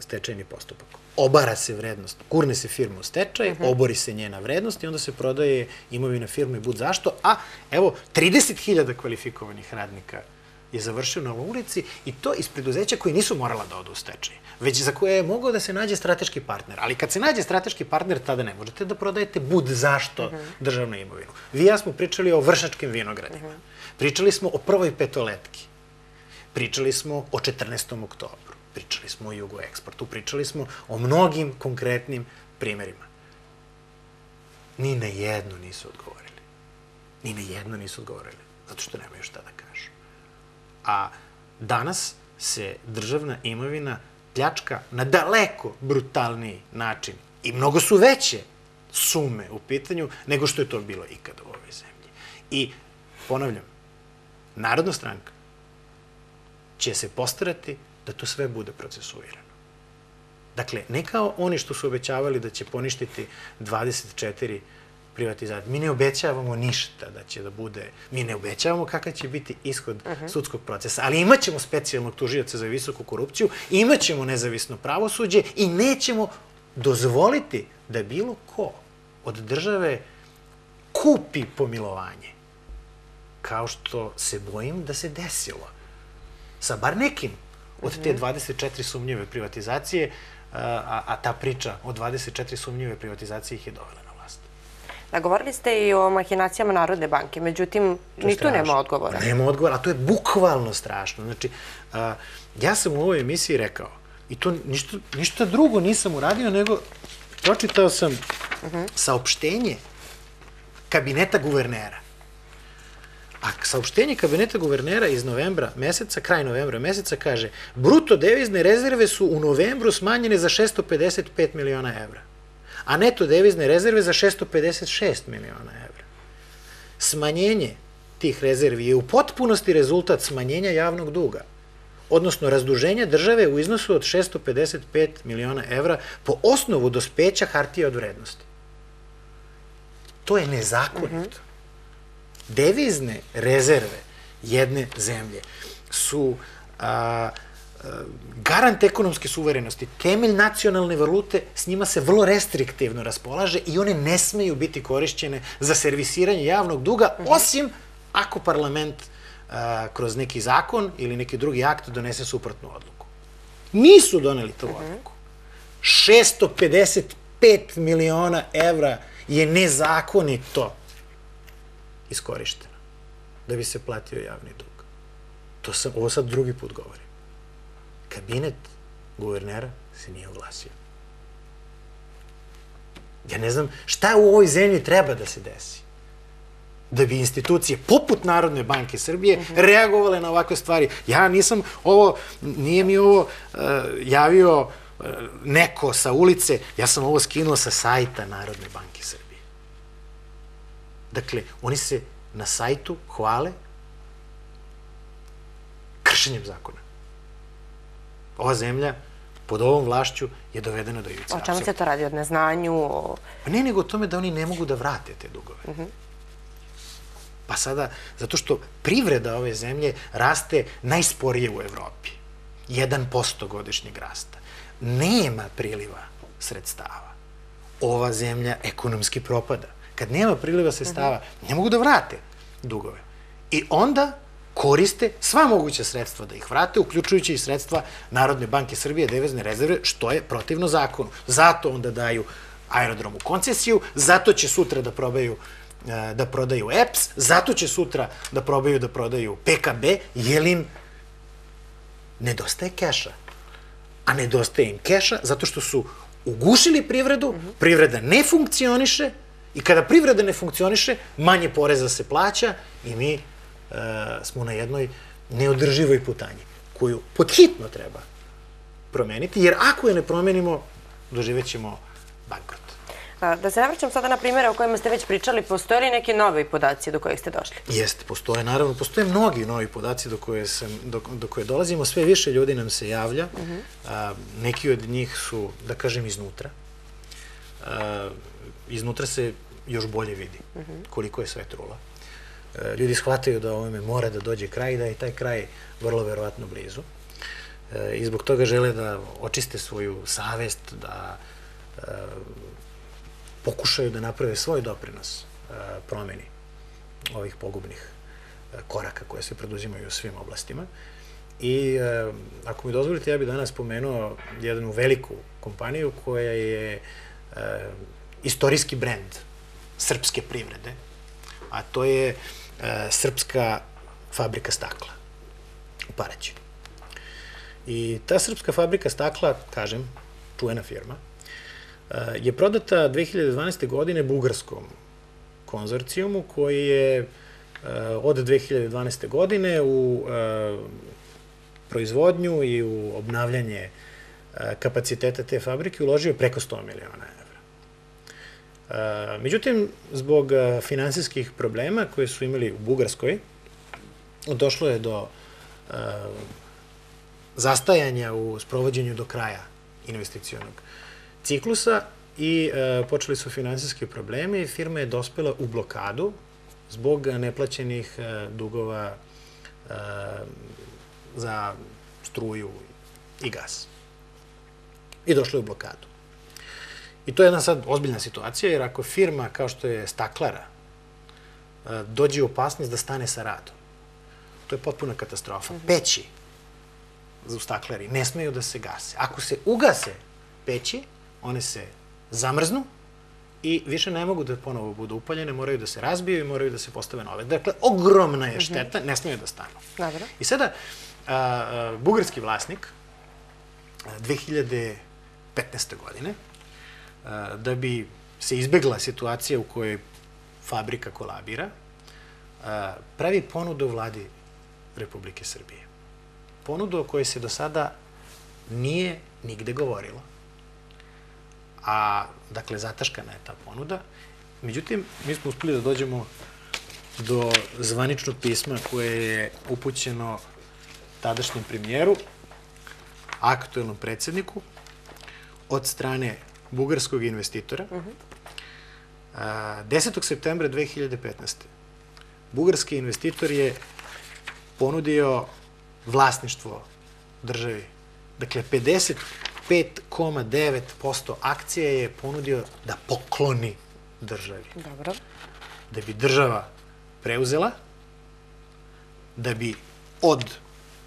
stečajni postupak. Obara se vrednost, gurne se firma u stečaj, obori se njena vrednost i onda se prodaje imovina firme i bud zašto, a evo trideset hiljada kvalifikovanih radnika je završio na ulici i to iz preduzeća koje nisu morala da odu u stečaj, već za koje je mogao da se nađe strateški partner. Ali kad se nađe strateški partner, tada ne možete da prodajete bud zašto državnu imovinu. Vi i ja smo pričali o vršačkim vinogradima. Pričali smo o prvoj petoletki. Pričali smo o četrnaestom oktobru, pričali smo o Jugoeksportu, pričali smo o mnogim konkretnim primjerima. Ni na jedno nisu odgovorili. Ni na jedno nisu odgovorili, zato što nemaju šta da kažu. A danas se državna imovina pljačka na daleko brutalniji način i mnogo su veće sume u pitanju nego što je to bilo ikada u ovoj zemlji. I ponavljam, Narodna stranka će se postarati da to sve bude procesuirano. Dakle, ne kao oni što su obećavali da će poništiti dvadeset četiri privatizacije. Mi ne obećavamo ništa da će da bude, mi ne obećavamo kakav će biti ishod sudskog procesa, ali imat ćemo specijalnog tužioca za visoku korupciju, imat ćemo nezavisno pravosuđe i nećemo dozvoliti da bilo ko od države kupi pomilovanje, kao što se bojim da se desilo sa bar nekim od te dvadeset četiri sumnjive privatizacije, a ta priča o dvadeset četiri sumnjive privatizacije ih je dovela na vlast. Da, govorili ste i o mahinacijama Narodne banke, međutim, ni tu nema odgovora. Nema odgovora, a to je bukvalno strašno. Znači, ja sam u ovoj emisiji rekao I to ništa drugo nisam uradio, nego pročitao sam saopštenje kabineta guvernera. A saopštenje kabineta guvernera iz novembra meseca, kraj novembra meseca, kaže bruto devizne rezerve su u novembru smanjene za šesto pedeset pet miliona evra, a neto devizne rezerve za šesto pedeset šest miliona evra. Smanjenje tih rezervi je u potpunosti rezultat smanjenja javnog duga, odnosno razduženja države u iznosu od šesto pedeset pet miliona evra po osnovu dospeća hartija od vrednosti. To je nezakonito. Devizne rezerve jedne zemlje su garant ekonomske suverenosti, temelj nacionalne valute, s njima se vrlo restriktivno raspolaže i one ne smeju biti korišćene za servisiranje javnog duga, osim ako parlament kroz neki zakon ili neki drugi akt donese suprotnu odluku. Nisu doneli tu odluku. šesto pedeset pet miliona evra je nezakonito iskorišteno da bi se platio javni dug. Ovo sad drugi put govorim. Kabinet guvernera se nije oglasio. Ja ne znam šta u ovoj zemlji treba da se desi da bi institucije poput Narodne banke Srbije reagovale na ovakve stvari. Ja nisam ovo, nije mi ovo javio neko sa ulice, ja sam ovo skinuo sa sajta Narodne banke Srbije. Dakle, oni se na sajtu hvale kršenjem zakona. Ova zemlja pod ovom vlašću je dovedena do ivice. O čemu se to radi? Od neznanju? Ne, nego o tome da oni ne mogu da vrate te dugove. Pa sada, zato što privreda ove zemlje raste najsporije u Evropi. jedan posto godišnjeg rasta. Nema priliva sredstava. Ova zemlja ekonomski propada. Kad nema priliva sredstava, ne mogu da vrate dugove. I onda koriste sva moguća sredstva da ih vrate, uključujući i sredstva Narodne banke Srbije, devizne rezerve, što je protivno zakonu. Zato onda daju aerodrom u koncesiju, zato će sutra da probaju da prodaju E P S, zato će sutra da probaju da prodaju P K B, jer im nedostaje keša. A nedostaje im keša zato što su ugušili privredu, privreda ne funkcioniše i kada privreda ne funkcioniše, manje poreza se plaća i mi smo na jednoj neodrživoj putanji, koju podhitno treba promeniti, jer ako je ne promenimo, doživećemo bankrot. Da se navrćam sada na primjere o kojima ste već pričali, postoje li neke nove podaci do kojih ste došli? Jeste, postoje, naravno. Postoje mnogi novi podaci do koje dolazimo. Sve više ljudi nam se javlja. Neki od njih su, da kažem, iznutra. Iznutra se još bolje vidi koliko je sve trula. Ljudi shvataju da ovome mora da dođe kraj i da je taj kraj vrlo verovatno blizu. I zbog toga žele da očiste svoju savest, da pokušaju da naprave svoj doprinos promeni ovih pogubnih koraka koje se preduzimaju u svim oblastima. I ako mi dozvolite, ja bih danas spomenuo jednu veliku kompaniju koja je istorijski brend srpske privrede, a to je Srpska fabrika stakla u Paraćinu. I ta Srpska fabrika stakla, kažem, čuvena firma, je prodata dve hiljade dvanaeste. godine bugarskom konzorcijumu koji je od dve hiljade dvanaeste. godine u proizvodnju i u obnavljanje kapaciteta te fabrike uložio preko sto miliona evra. Međutim, zbog finansijskih problema koje su imali u Bugarskoj, došlo je do zastajanja u sprovođenju do kraja investicionog ciklusa i počeli su finansijski problemi. Firma je dospela u blokadu zbog neplaćenih dugova za struju i gas. I došla je u blokadu. I to je jedna sad ozbiljna situacija, jer ako firma kao što je staklara dođe u opasnost da stane sa radom, to je potpuna katastrofa. Peći u staklari ne smeju da se gase. Ako se ugase peći, one se zamrznu i više ne mogu da ponovo budu upaljene, moraju da se razbiju i moraju da se postave nove. Dakle, ogromna je šteta, ne smiju da stanu. I sada, bugarski vlasnik dve hiljade petnaeste godine, da bi se izbegla situacija u kojoj fabrika kolabira, pravi ponudu Vladi Republike Srbije. Ponudu o kojoj se do sada nije nigde govorilo. A, dakle, zataškana je ta ponuda. Međutim, mi smo uspeli da dođemo do zvaničnog pisma koje je upućeno tadašnjem premijeru, aktuelnom predsjedniku, od strane bugarskog investitora. desetog septembra dve hiljade petnaeste. Bugarski investitor je ponudio vlasništvo državi. Dakle, pedeset pet zarez devet posto akcija je ponudio da pokloni državi. Dobro. Da bi država preuzela, da bi od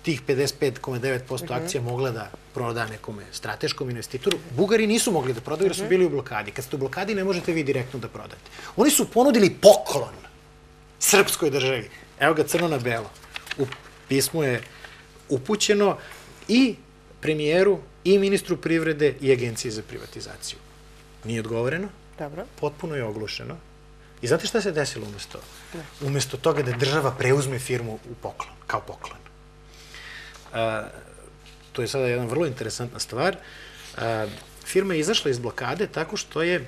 tih pedeset pet zarez devet posto akcija mogla da proda nekome strateškom investitoru. Bugari nisu mogli da prodaju jer su bili u blokadi. Kad ste u blokadi ne možete vi direktno da prodate. Oni su ponudili poklon srpskoj državi. Evo ga crno na belo. U pismu je upućeno i premijeru, i ministru privrede, i Agenciji za privatizaciju. Nije odgovoreno, potpuno je oglušeno. I znate šta se desilo umjesto? Umjesto toga da država preuzme firmu kao poklon. To je sada jedna vrlo interesantna stvar. Firma je izašla iz blokade tako što je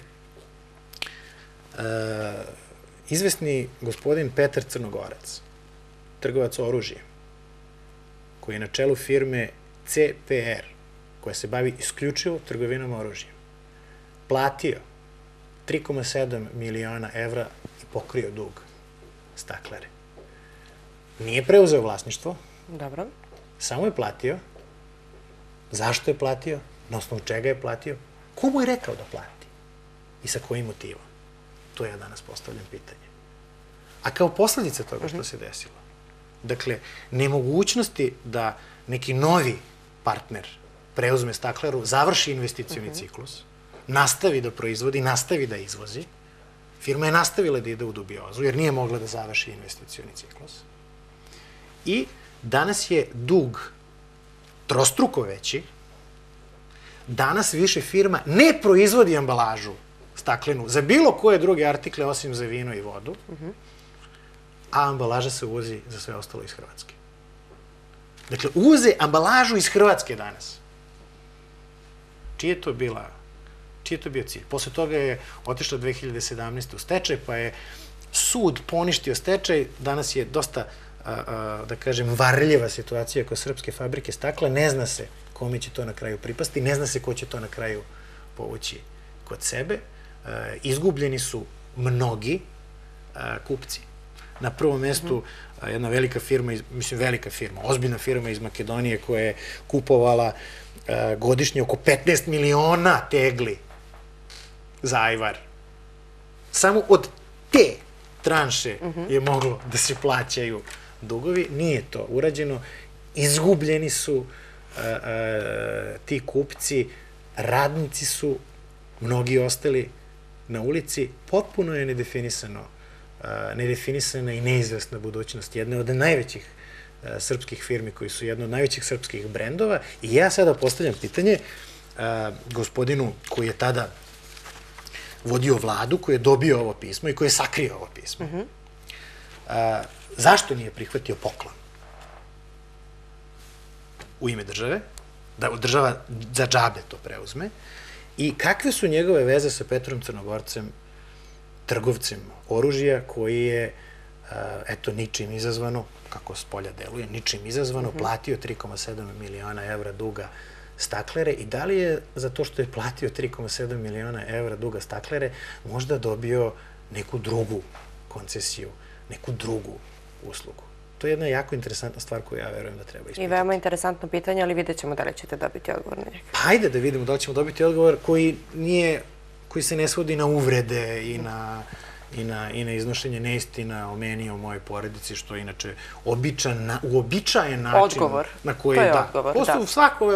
izvesni gospodin Peter Crnogorec, trgovac oružja, koji je na čelu firme C P R, koja se bavi isključivo trgovinom oružja, platio tri zarez sedam miliona evra i pokrio dug staklare. Nije preuzeo vlasništvo, samo je platio. Zašto je platio? Na osnovu čega je platio? Ko mu je rekao da plati? I sa kojim motivom? To ja danas postavljam pitanje. A kao posljedica toga što se desilo, dakle, nemogućnosti da neki novi partner preuzme staklaru, završi investicioni ciklus, nastavi da proizvodi, nastavi da izvozi. Firma je nastavila da ide u dubiozu, jer nije mogla da završi investicioni ciklus. I danas je dug trostruko veći. Danas više firma ne proizvodi ambalažu staklenu za bilo koje druge artikle osim za vino i vodu, a ambalaža se uvozi za sve ostalo iz Hrvatske. Dakle, uvoze ambalažu iz Hrvatske danas. Čiji je to bila, čiji je to bio cilj? Posle toga je otišla dve hiljade sedamnaeste. u stečaj, pa je sud poništio stečaj. Danas je dosta, da kažem, varljiva situacija kod Srpske fabrike stakla. Ne zna se kome će to na kraju pripasti, ne zna se ko će to na kraju povući kod sebe. Izgubljeni su mnogi kupci. Na prvom mjestu jedna velika firma, mislim velika firma, ozbiljna firma iz Makedonije koja je kupovala godišnje oko petnaest miliona tegli za ajvar. Samo od te tranše je moglo da se plaćaju dugovi. Nije to urađeno. Izgubljeni su ti kupci, radnici su, mnogi ostali na ulici. Potpuno je nedefinisano nedefinisana i neizvesna budućnost jedne od najvećih srpskih firmi koji su jedne od najvećih srpskih brendova. I ja sada postavljam pitanje gospodinu koji je tada vodio vladu, koji je dobio ovo pismo i koji je sakrio ovo pismo. Zašto nije prihvatio poklon u ime države, da država za džabe to preuzme, i kakve su njegove veze sa Petrom Crnogorcem, trgovcem oružja koji je, eto, ničim izazvano, kako s polja deluje, ničim izazvano, platio tri zarez sedam miliona evra duga staklere. I da li je za to što je platio tri zarez sedam miliona evra duga staklere možda dobio neku drugu koncesiju, neku drugu uslugu? To je jedna jako interesantna stvar koju ja verujem da treba ispitati. I veoma interesantno pitanje, ali vidjet ćemo da li ćete dobiti odgovor na njega. Pa ajde da vidimo da li ćemo dobiti odgovor koji nije... koji se ne svodi na uvrede i na iznošenje neistina o meni i o mojoj porodici, što je inače uobičajen način na koji je da. Posto svako,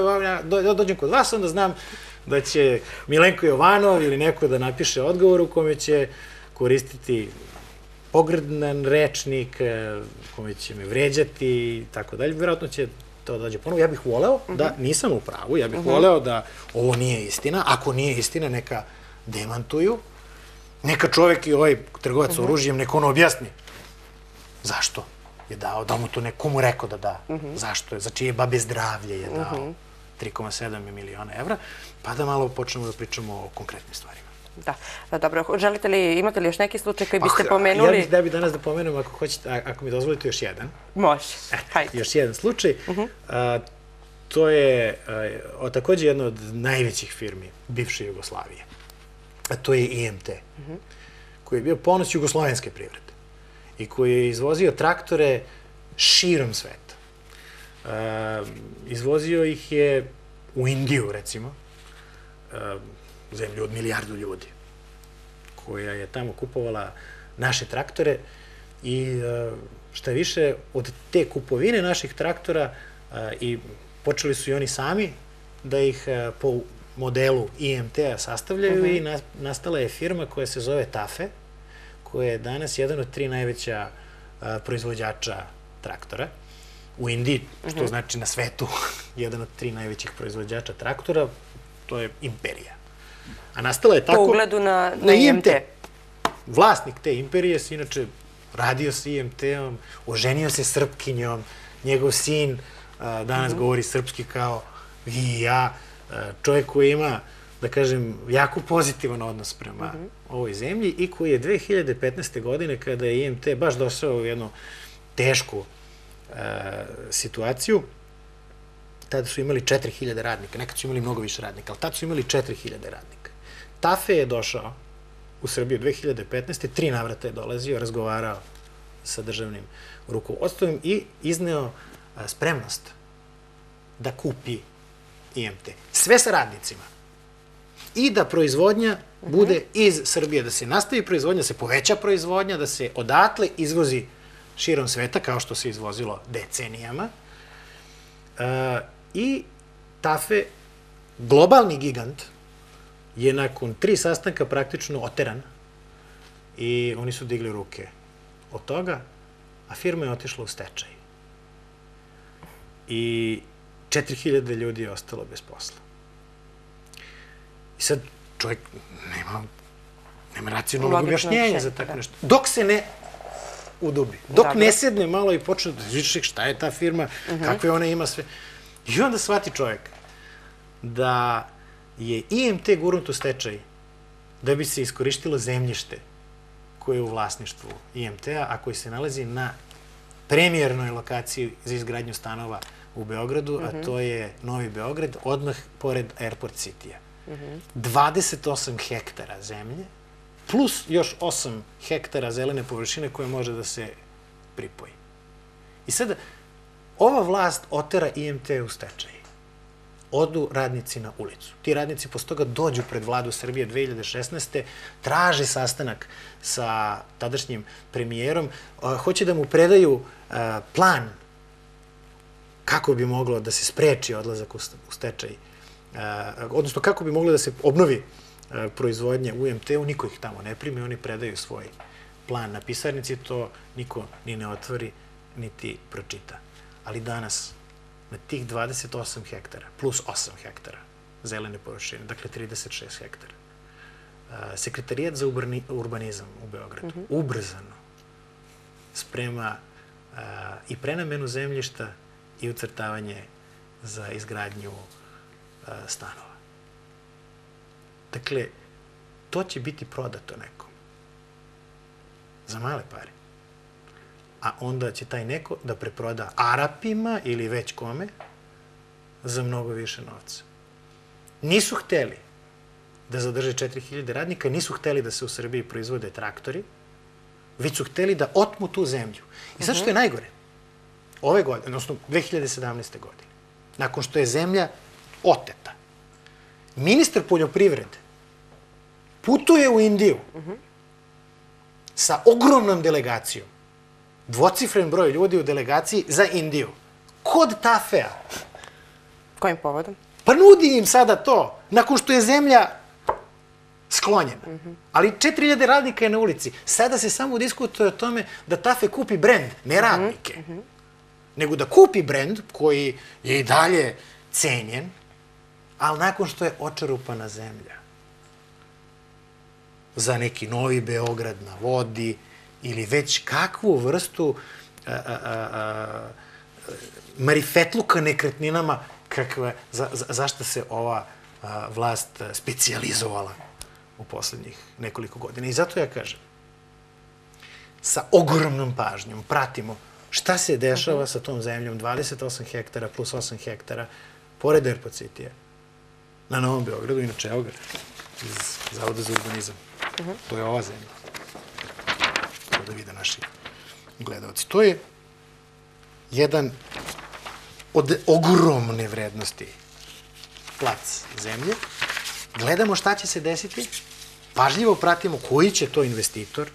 dođem kod vas, onda znam da će Milenko Jovanov ili neko da napiše odgovor u kome će koristiti pogrdan rečnik, kome će me vređati i tako dalje. Vjerojatno će to dođe ponovo. Ja bih voleo da nisam u pravu, ja bih voleo da ovo nije istina. Ako nije istina, neka demantuju. Neka čovjek i ovaj trgovac oružjem, neka ono objasni zašto je dao, da mu to nekomu rekao da da, zašto je, za čije babe zdravlje je dao tri zarez sedam miliona evra, pa da malo počnemo da pričamo o konkretnim stvarima. Da, dobro. Želite li, imate li još neki slučaj koji biste pomenuli? Ja bih da bi danas da pomenem, ako hoćete, ako mi dozvolite, još jedan. Može, hajde. Još jedan slučaj. To je također jedna od najvećih firmi bivše Jugoslavije. A to je I M T, koji je bio ponos jugoslovenske privrede i koji je izvozio traktore širom sveta. Izvozio ih je u Indiju, recimo, zemlju od milijardu ljudi, koja je tamo kupovala naše traktore i šta više, od te kupovine naših traktora i počeli su i oni sami da ih po modelu I M T-a sastavljaju i nastala je firma koja se zove TAFE, koja je danas jedan od tri najveća proizvođača traktora. U Indiji, što znači na svetu, jedan od tri najvećih proizvođača traktora, to je imperija. A nastala je tako... Po ugledu na I M T. Vlasnik te imperije se inače radio s I M T-om, oženio se Srpkinjom, njegov sin danas govori srpski kao vi i ja, čovjek koji ima, da kažem, jako pozitivan odnos prema ovoj zemlji i koji je dve hiljade petnaeste. godine, kada je I M T baš došao u jednu tešku situaciju, tada su imali četiri hiljade radnika, nekad su imali mnogo više radnika, ali tada su imali četiri hiljade radnika. TAFE je došao u Srbiju dve hiljade petnaeste. Tri navrata je dolazio, razgovarao sa državnim rukovodstvom i izneo spremnost da kupi I M T. Sve sa radnicima. I da proizvodnja bude iz Srbije, da se nastavi proizvodnja, da se poveća proizvodnja, da se odatle izvozi širom sveta, kao što se izvozilo decenijama. I TAFE, globalni gigant, je nakon tri sastanka praktično oteran i oni su digli ruke od toga, a firma je otišla u stečaj. I četiri hiljade ljudi je ostalo bez posla. I sad čovjek nema, nema racionalnog objašnjenja za tako nešto. Dok se ne udubi, dok ne sedne malo i počne da izvičeš šta je ta firma, kakve ona ima sve. I onda shvati čovjek da je I M T gurnut u stečaj da bi se iskoristilo zemljište koje je u vlasništvu I M T-a, a koji se nalazi na premijernoj lokaciji za izgradnju stanova u Beogradu, a to je Novi Beograd, odmah pored Airport City-a. dvadeset osam hektara zemlje, plus još osam hektara zelene površine koje može da se pripoji. I sada, ova vlast otera I M T u stečaj. Odu radnici na ulicu. Ti radnici posle toga dođu pred vladu Srbije dve hiljade šesnaeste. Traže sastanak sa tadašnjim premijerom. Hoće da mu predaju plan kako bi moglo da se spreči odlazak u stečaj, odnosno kako bi moglo da se obnovi proizvodnje u I M T-u, niko ih tamo ne prime, oni predaju svoj plan na pisarnici, to niko ni ne otvori, niti pročita. Ali danas, na tih dvadeset osam hektara, plus osam hektara zelene površine, dakle trideset šest hektara, Sekretarijat za urbanizam u Beogradu ubrzano sprema i prenamenu zemljišta i ucrtavanje za izgradnju stanova. Dakle, to će biti prodato nekom za male pare. A onda će taj neko da preproda Arapima ili već kome za mnogo više novca. Nisu hteli da zadrže četiri hiljade radnika, nisu hteli da se u Srbiji proizvode traktori, već su hteli da otmu tu zemlju. I sad što je najgore, ove godine, odnosno dve hiljade sedamnaeste. godine, nakon što je zemlja oteta, ministar poljoprivrede putuje u Indiju sa ogromnom delegacijom, dvocifren broj ljudi u delegaciji za Indiju, kod TAFE-a. Kojim povodom? Pa nudi im sada to, nakon što je zemlja sklonjena. Ali četiri hiljade radnika je na ulici. Sada se samo diskutuje o tome da TAFE kupi brend, ne radnike. nego da kupi brend koji je i dalje cenjen, ali nakon što je očerupana zemlja za neki novi Beograd na vodi ili već kakvu vrstu a, a, a, marifetluka nekretninama kakve, za, za, zašto se ova a, vlast specijalizovala u posljednjih nekoliko godina. I zato ja kažem, sa ogromnom pažnjom pratimo šta se dešava sa tom zemljom dvadeset osam hektara plus osam hektara pored Erpocitija na Novom Beogradu, inače evo ga, iz Zavoda za urbanizam. To je ova zemlja. To da vide naši gledalci. To je jedan od ogromne vrednosti plac zemlje. Gledamo šta će se desiti, pažljivo pratimo koji će to investitor,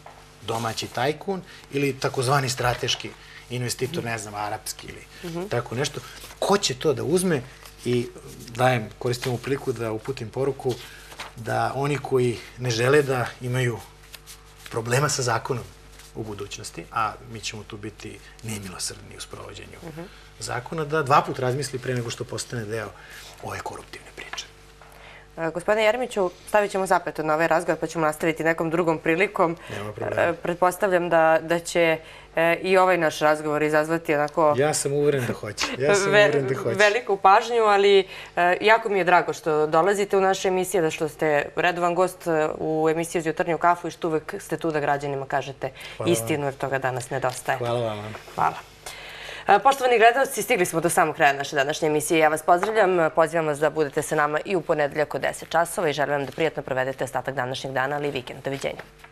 domaći tajkun ili takozvani strateški investitor, ne znam, arapski ili tako nešto. Ko će to da uzme i dajem, koristim u priliku da uputim poruku da oni koji ne žele da imaju problema sa zakonom u budućnosti, a mi ćemo tu biti nemilosrdni u sprovođenju zakona, da dva put razmisli pre nego što postane deo ove koruptivne priče. Gospodine Jeremiću, stavit ćemo zapetu na ovaj razgovor pa ćemo nastaviti nekom drugom prilikom. Nema problema. Pretpostavljam da, da će e, i ovaj naš razgovor izazvati onako... Ja sam uveren da hoće. Ja sam ve, uveren da hoće. Veliku pažnju, ali e, jako mi je drago što dolazite u naše emisije, da što ste redovan gost u emisiji Uz jutarnju kafu i što uvek ste tu da građanima kažete Hvala istinu, jer toga danas nedostaje. Hvala vam. Hvala. Poštovani gledalci, stigli smo do samog kraja naše današnje emisije. Ja vas pozdravljam, pozivam vas da budete sa nama i u ponedeljak od deset časova i želim vam da prijatno provedete ostatak današnjeg dana, ali i vikend. Doviđenja.